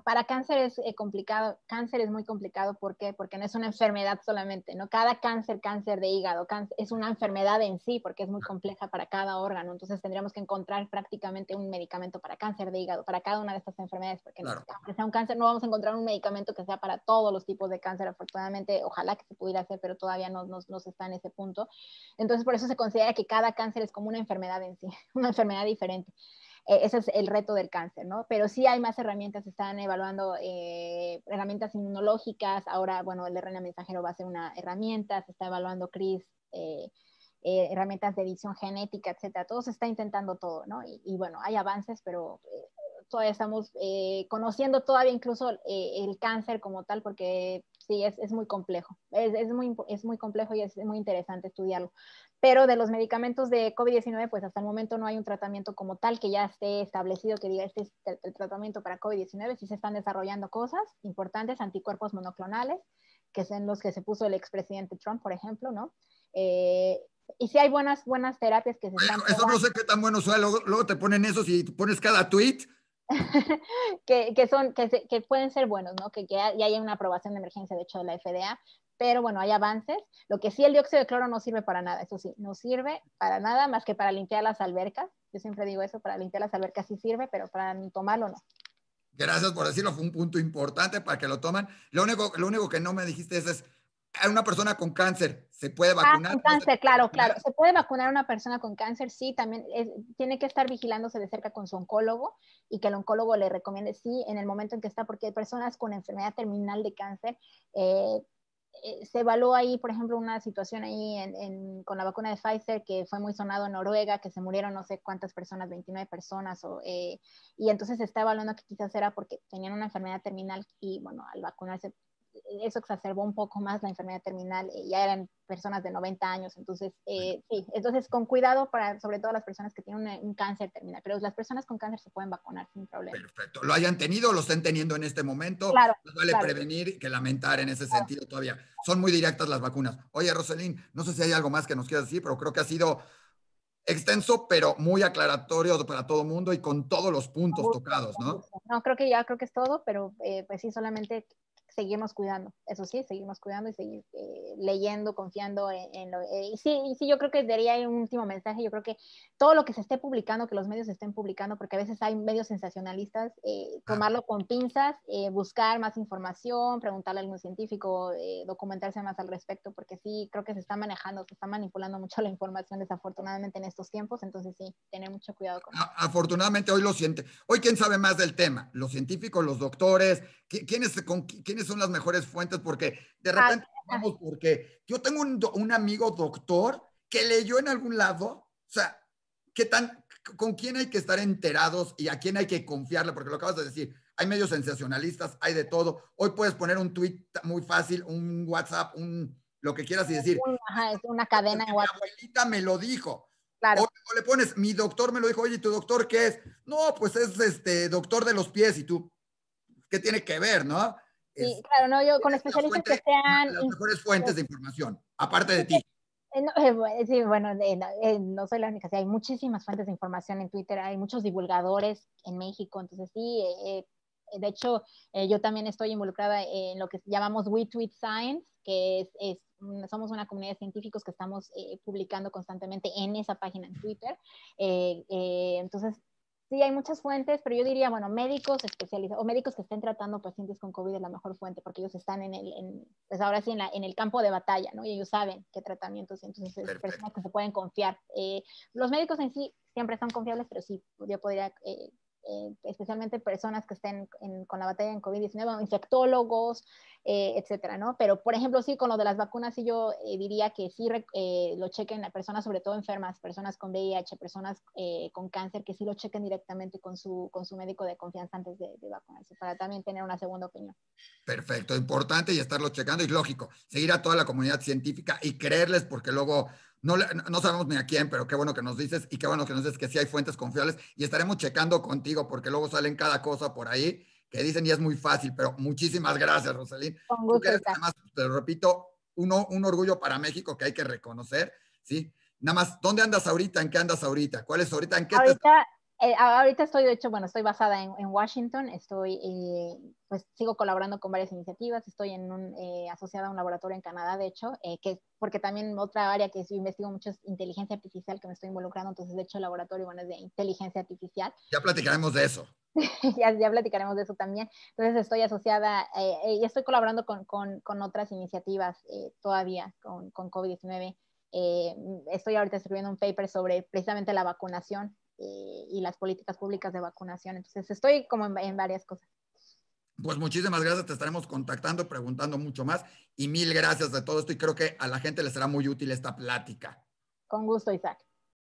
para cáncer es complicado, cáncer es muy complicado. ¿Por qué? Porque no es una enfermedad solamente, ¿no? Cada cáncer, cáncer de hígado, cáncer, es una enfermedad en sí porque es muy compleja para cada órgano. Entonces tendríamos que encontrar prácticamente un medicamento para cáncer de hígado, para cada una de estas enfermedades, porque aunque sea un cáncer no vamos a encontrar un medicamento que sea para todos los tipos de cáncer, afortunadamente. Ojalá que se pudiera hacer, pero todavía no se está en ese punto. Entonces por eso se considera que cada cáncer es como una enfermedad en sí, una enfermedad diferente. Ese es el reto del cáncer, ¿no? Pero sí hay más herramientas, están evaluando herramientas inmunológicas. Ahora, bueno, el RNA mensajero va a ser una herramienta, se está evaluando CRISPR, herramientas de edición genética, etcétera. Todo se está intentando todo, ¿no? Y bueno, hay avances, pero todavía estamos conociendo todavía incluso el cáncer como tal, porque sí, es muy complejo. Es muy complejo y es muy interesante estudiarlo. Pero de los medicamentos de COVID-19, pues hasta el momento no hay un tratamiento como tal que ya esté establecido, que diga este es el tratamiento para COVID-19. Sí se están desarrollando cosas importantes, anticuerpos monoclonales, que son los que se puso el expresidente Trump, por ejemplo, ¿no? Y sí hay buenas terapias que se están... Eso no sé qué tan bueno sea, luego te ponen esos y pones cada tweet. que pueden ser buenos, ¿no? Que ya hay una aprobación de emergencia, de hecho, de la FDA. Pero bueno, hay avances. Lo que sí, el dióxido de cloro no sirve para nada, eso sí, no sirve para nada más que para limpiar las albercas. Yo siempre digo eso, para limpiar las albercas sí sirve, pero para tomarlo no. Gracias por decirlo, fue un punto importante para que lo tomen. Lo único que no me dijiste es una persona con cáncer, ¿se puede vacunar? Con cáncer, claro. Se puede vacunar una persona con cáncer, sí, también tiene que estar vigilándose de cerca con su oncólogo y que el oncólogo le recomiende, sí, en el momento en que está, porque hay personas con enfermedad terminal de cáncer. Se evaluó ahí, por ejemplo, una situación ahí con la vacuna de Pfizer que fue muy sonado en Noruega, que se murieron no sé cuántas personas, 29 personas, y entonces se está evaluando que quizás era porque tenían una enfermedad terminal y, bueno, al vacunarse eso exacerbó un poco más la enfermedad terminal, ya eran personas de 90 años, entonces sí, entonces con cuidado para sobre todo las personas que tienen un cáncer terminal, pero las personas con cáncer se pueden vacunar sin problema. Perfecto, lo hayan tenido o lo estén teniendo en este momento, claro, nos vale prevenir que lamentar en ese sentido todavía, son muy directas las vacunas. Oye, Rosalín, no sé si hay algo más que nos quieras decir, pero creo que ha sido extenso, pero muy aclaratorio para todo el mundo y con todos los puntos tocados, ¿no? No, creo que es todo, pero pues sí, solamente... seguimos cuidando, eso sí, seguimos cuidando y seguir leyendo, confiando en lo... sí, yo creo que daría un último mensaje, yo creo que todo lo que se esté publicando, que los medios estén publicando, porque a veces hay medios sensacionalistas, tomarlo con pinzas, buscar más información, preguntarle a algún científico, documentarse más al respecto, porque sí, creo que se está manejando, se está manipulando mucho la información desafortunadamente en estos tiempos, entonces sí, tener mucho cuidado con eso. Afortunadamente hoy quién sabe más del tema, los científicos, los doctores, ¿quiénes son las mejores fuentes? Porque de repente vamos, porque yo tengo un amigo doctor que leyó en algún lado, o sea, ¿con quién hay que estar enterados y a quién hay que confiarle? Porque lo acabas de decir, hay medios sensacionalistas, hay de todo. Hoy puedes poner un tweet muy fácil, un WhatsApp, lo que quieras y decir. Es una cadena de WhatsApp. Mi abuelita me lo dijo. Claro. O le pones, mi doctor me lo dijo, oye, ¿tu doctor qué es? No, pues es doctor de los pies, y tú, ¿qué tiene que ver, no? Sí, claro, no, yo con especialistas que sean... Las mejores fuentes de información, aparte de ti. Sí, bueno, no soy la única, sí, hay muchísimas fuentes de información en Twitter, hay muchos divulgadores en México, entonces sí, de hecho, yo también estoy involucrada en lo que llamamos We Tweet Science, que somos una comunidad de científicos que estamos publicando constantemente en esa página en Twitter, entonces... Sí, hay muchas fuentes, pero yo diría, bueno, médicos especializados o médicos que estén tratando pacientes con COVID es la mejor fuente, porque ellos están pues ahora sí en el campo de batalla, ¿no? Y ellos saben qué tratamientos, entonces es personas que se pueden confiar. Los médicos en sí siempre son confiables, pero sí, yo podría, especialmente personas que estén con la batalla en COVID-19, infectólogos, etcétera, ¿no? Pero, por ejemplo, sí, con lo de las vacunas, sí yo diría que sí lo chequen a personas, sobre todo enfermas, personas con VIH, personas con cáncer, que sí lo chequen directamente con su médico de confianza antes de vacunarse, para también tener una segunda opinión. Perfecto, importante y estarlo checando, y lógico, seguir a toda la comunidad científica y creerles, porque luego... No sabemos ni a quién, pero qué bueno que nos dices y qué bueno que nos dices que sí hay fuentes confiables y estaremos checando contigo porque luego salen cada cosa por ahí que dicen y es muy fácil, pero muchísimas gracias, Rosalín. Con gusto. Tú que eres, además, te lo repito, un orgullo para México que hay que reconocer, ¿sí? Nada más, ¿dónde andas ahorita? ¿En qué andas ahorita? ¿Cuál es ahorita? ¿En qué ahorita? Ahorita estoy, de hecho, bueno, estoy basada en Washington, estoy, pues sigo colaborando con varias iniciativas, estoy en asociada a un laboratorio en Canadá, de hecho, porque también otra área que investigo mucho es inteligencia artificial, que me estoy involucrando, entonces de hecho el laboratorio, bueno, es de inteligencia artificial. Ya platicaremos de eso. Ya platicaremos de eso también. Entonces estoy asociada, y estoy colaborando con otras iniciativas todavía con COVID-19. Estoy ahorita escribiendo un paper sobre precisamente la vacunación y las políticas públicas de vacunación. Entonces estoy como en varias cosas. Pues muchísimas gracias, te estaremos contactando, preguntando mucho más, y mil gracias de todo esto, y creo que a la gente les será muy útil esta plática. Con gusto, Isaac.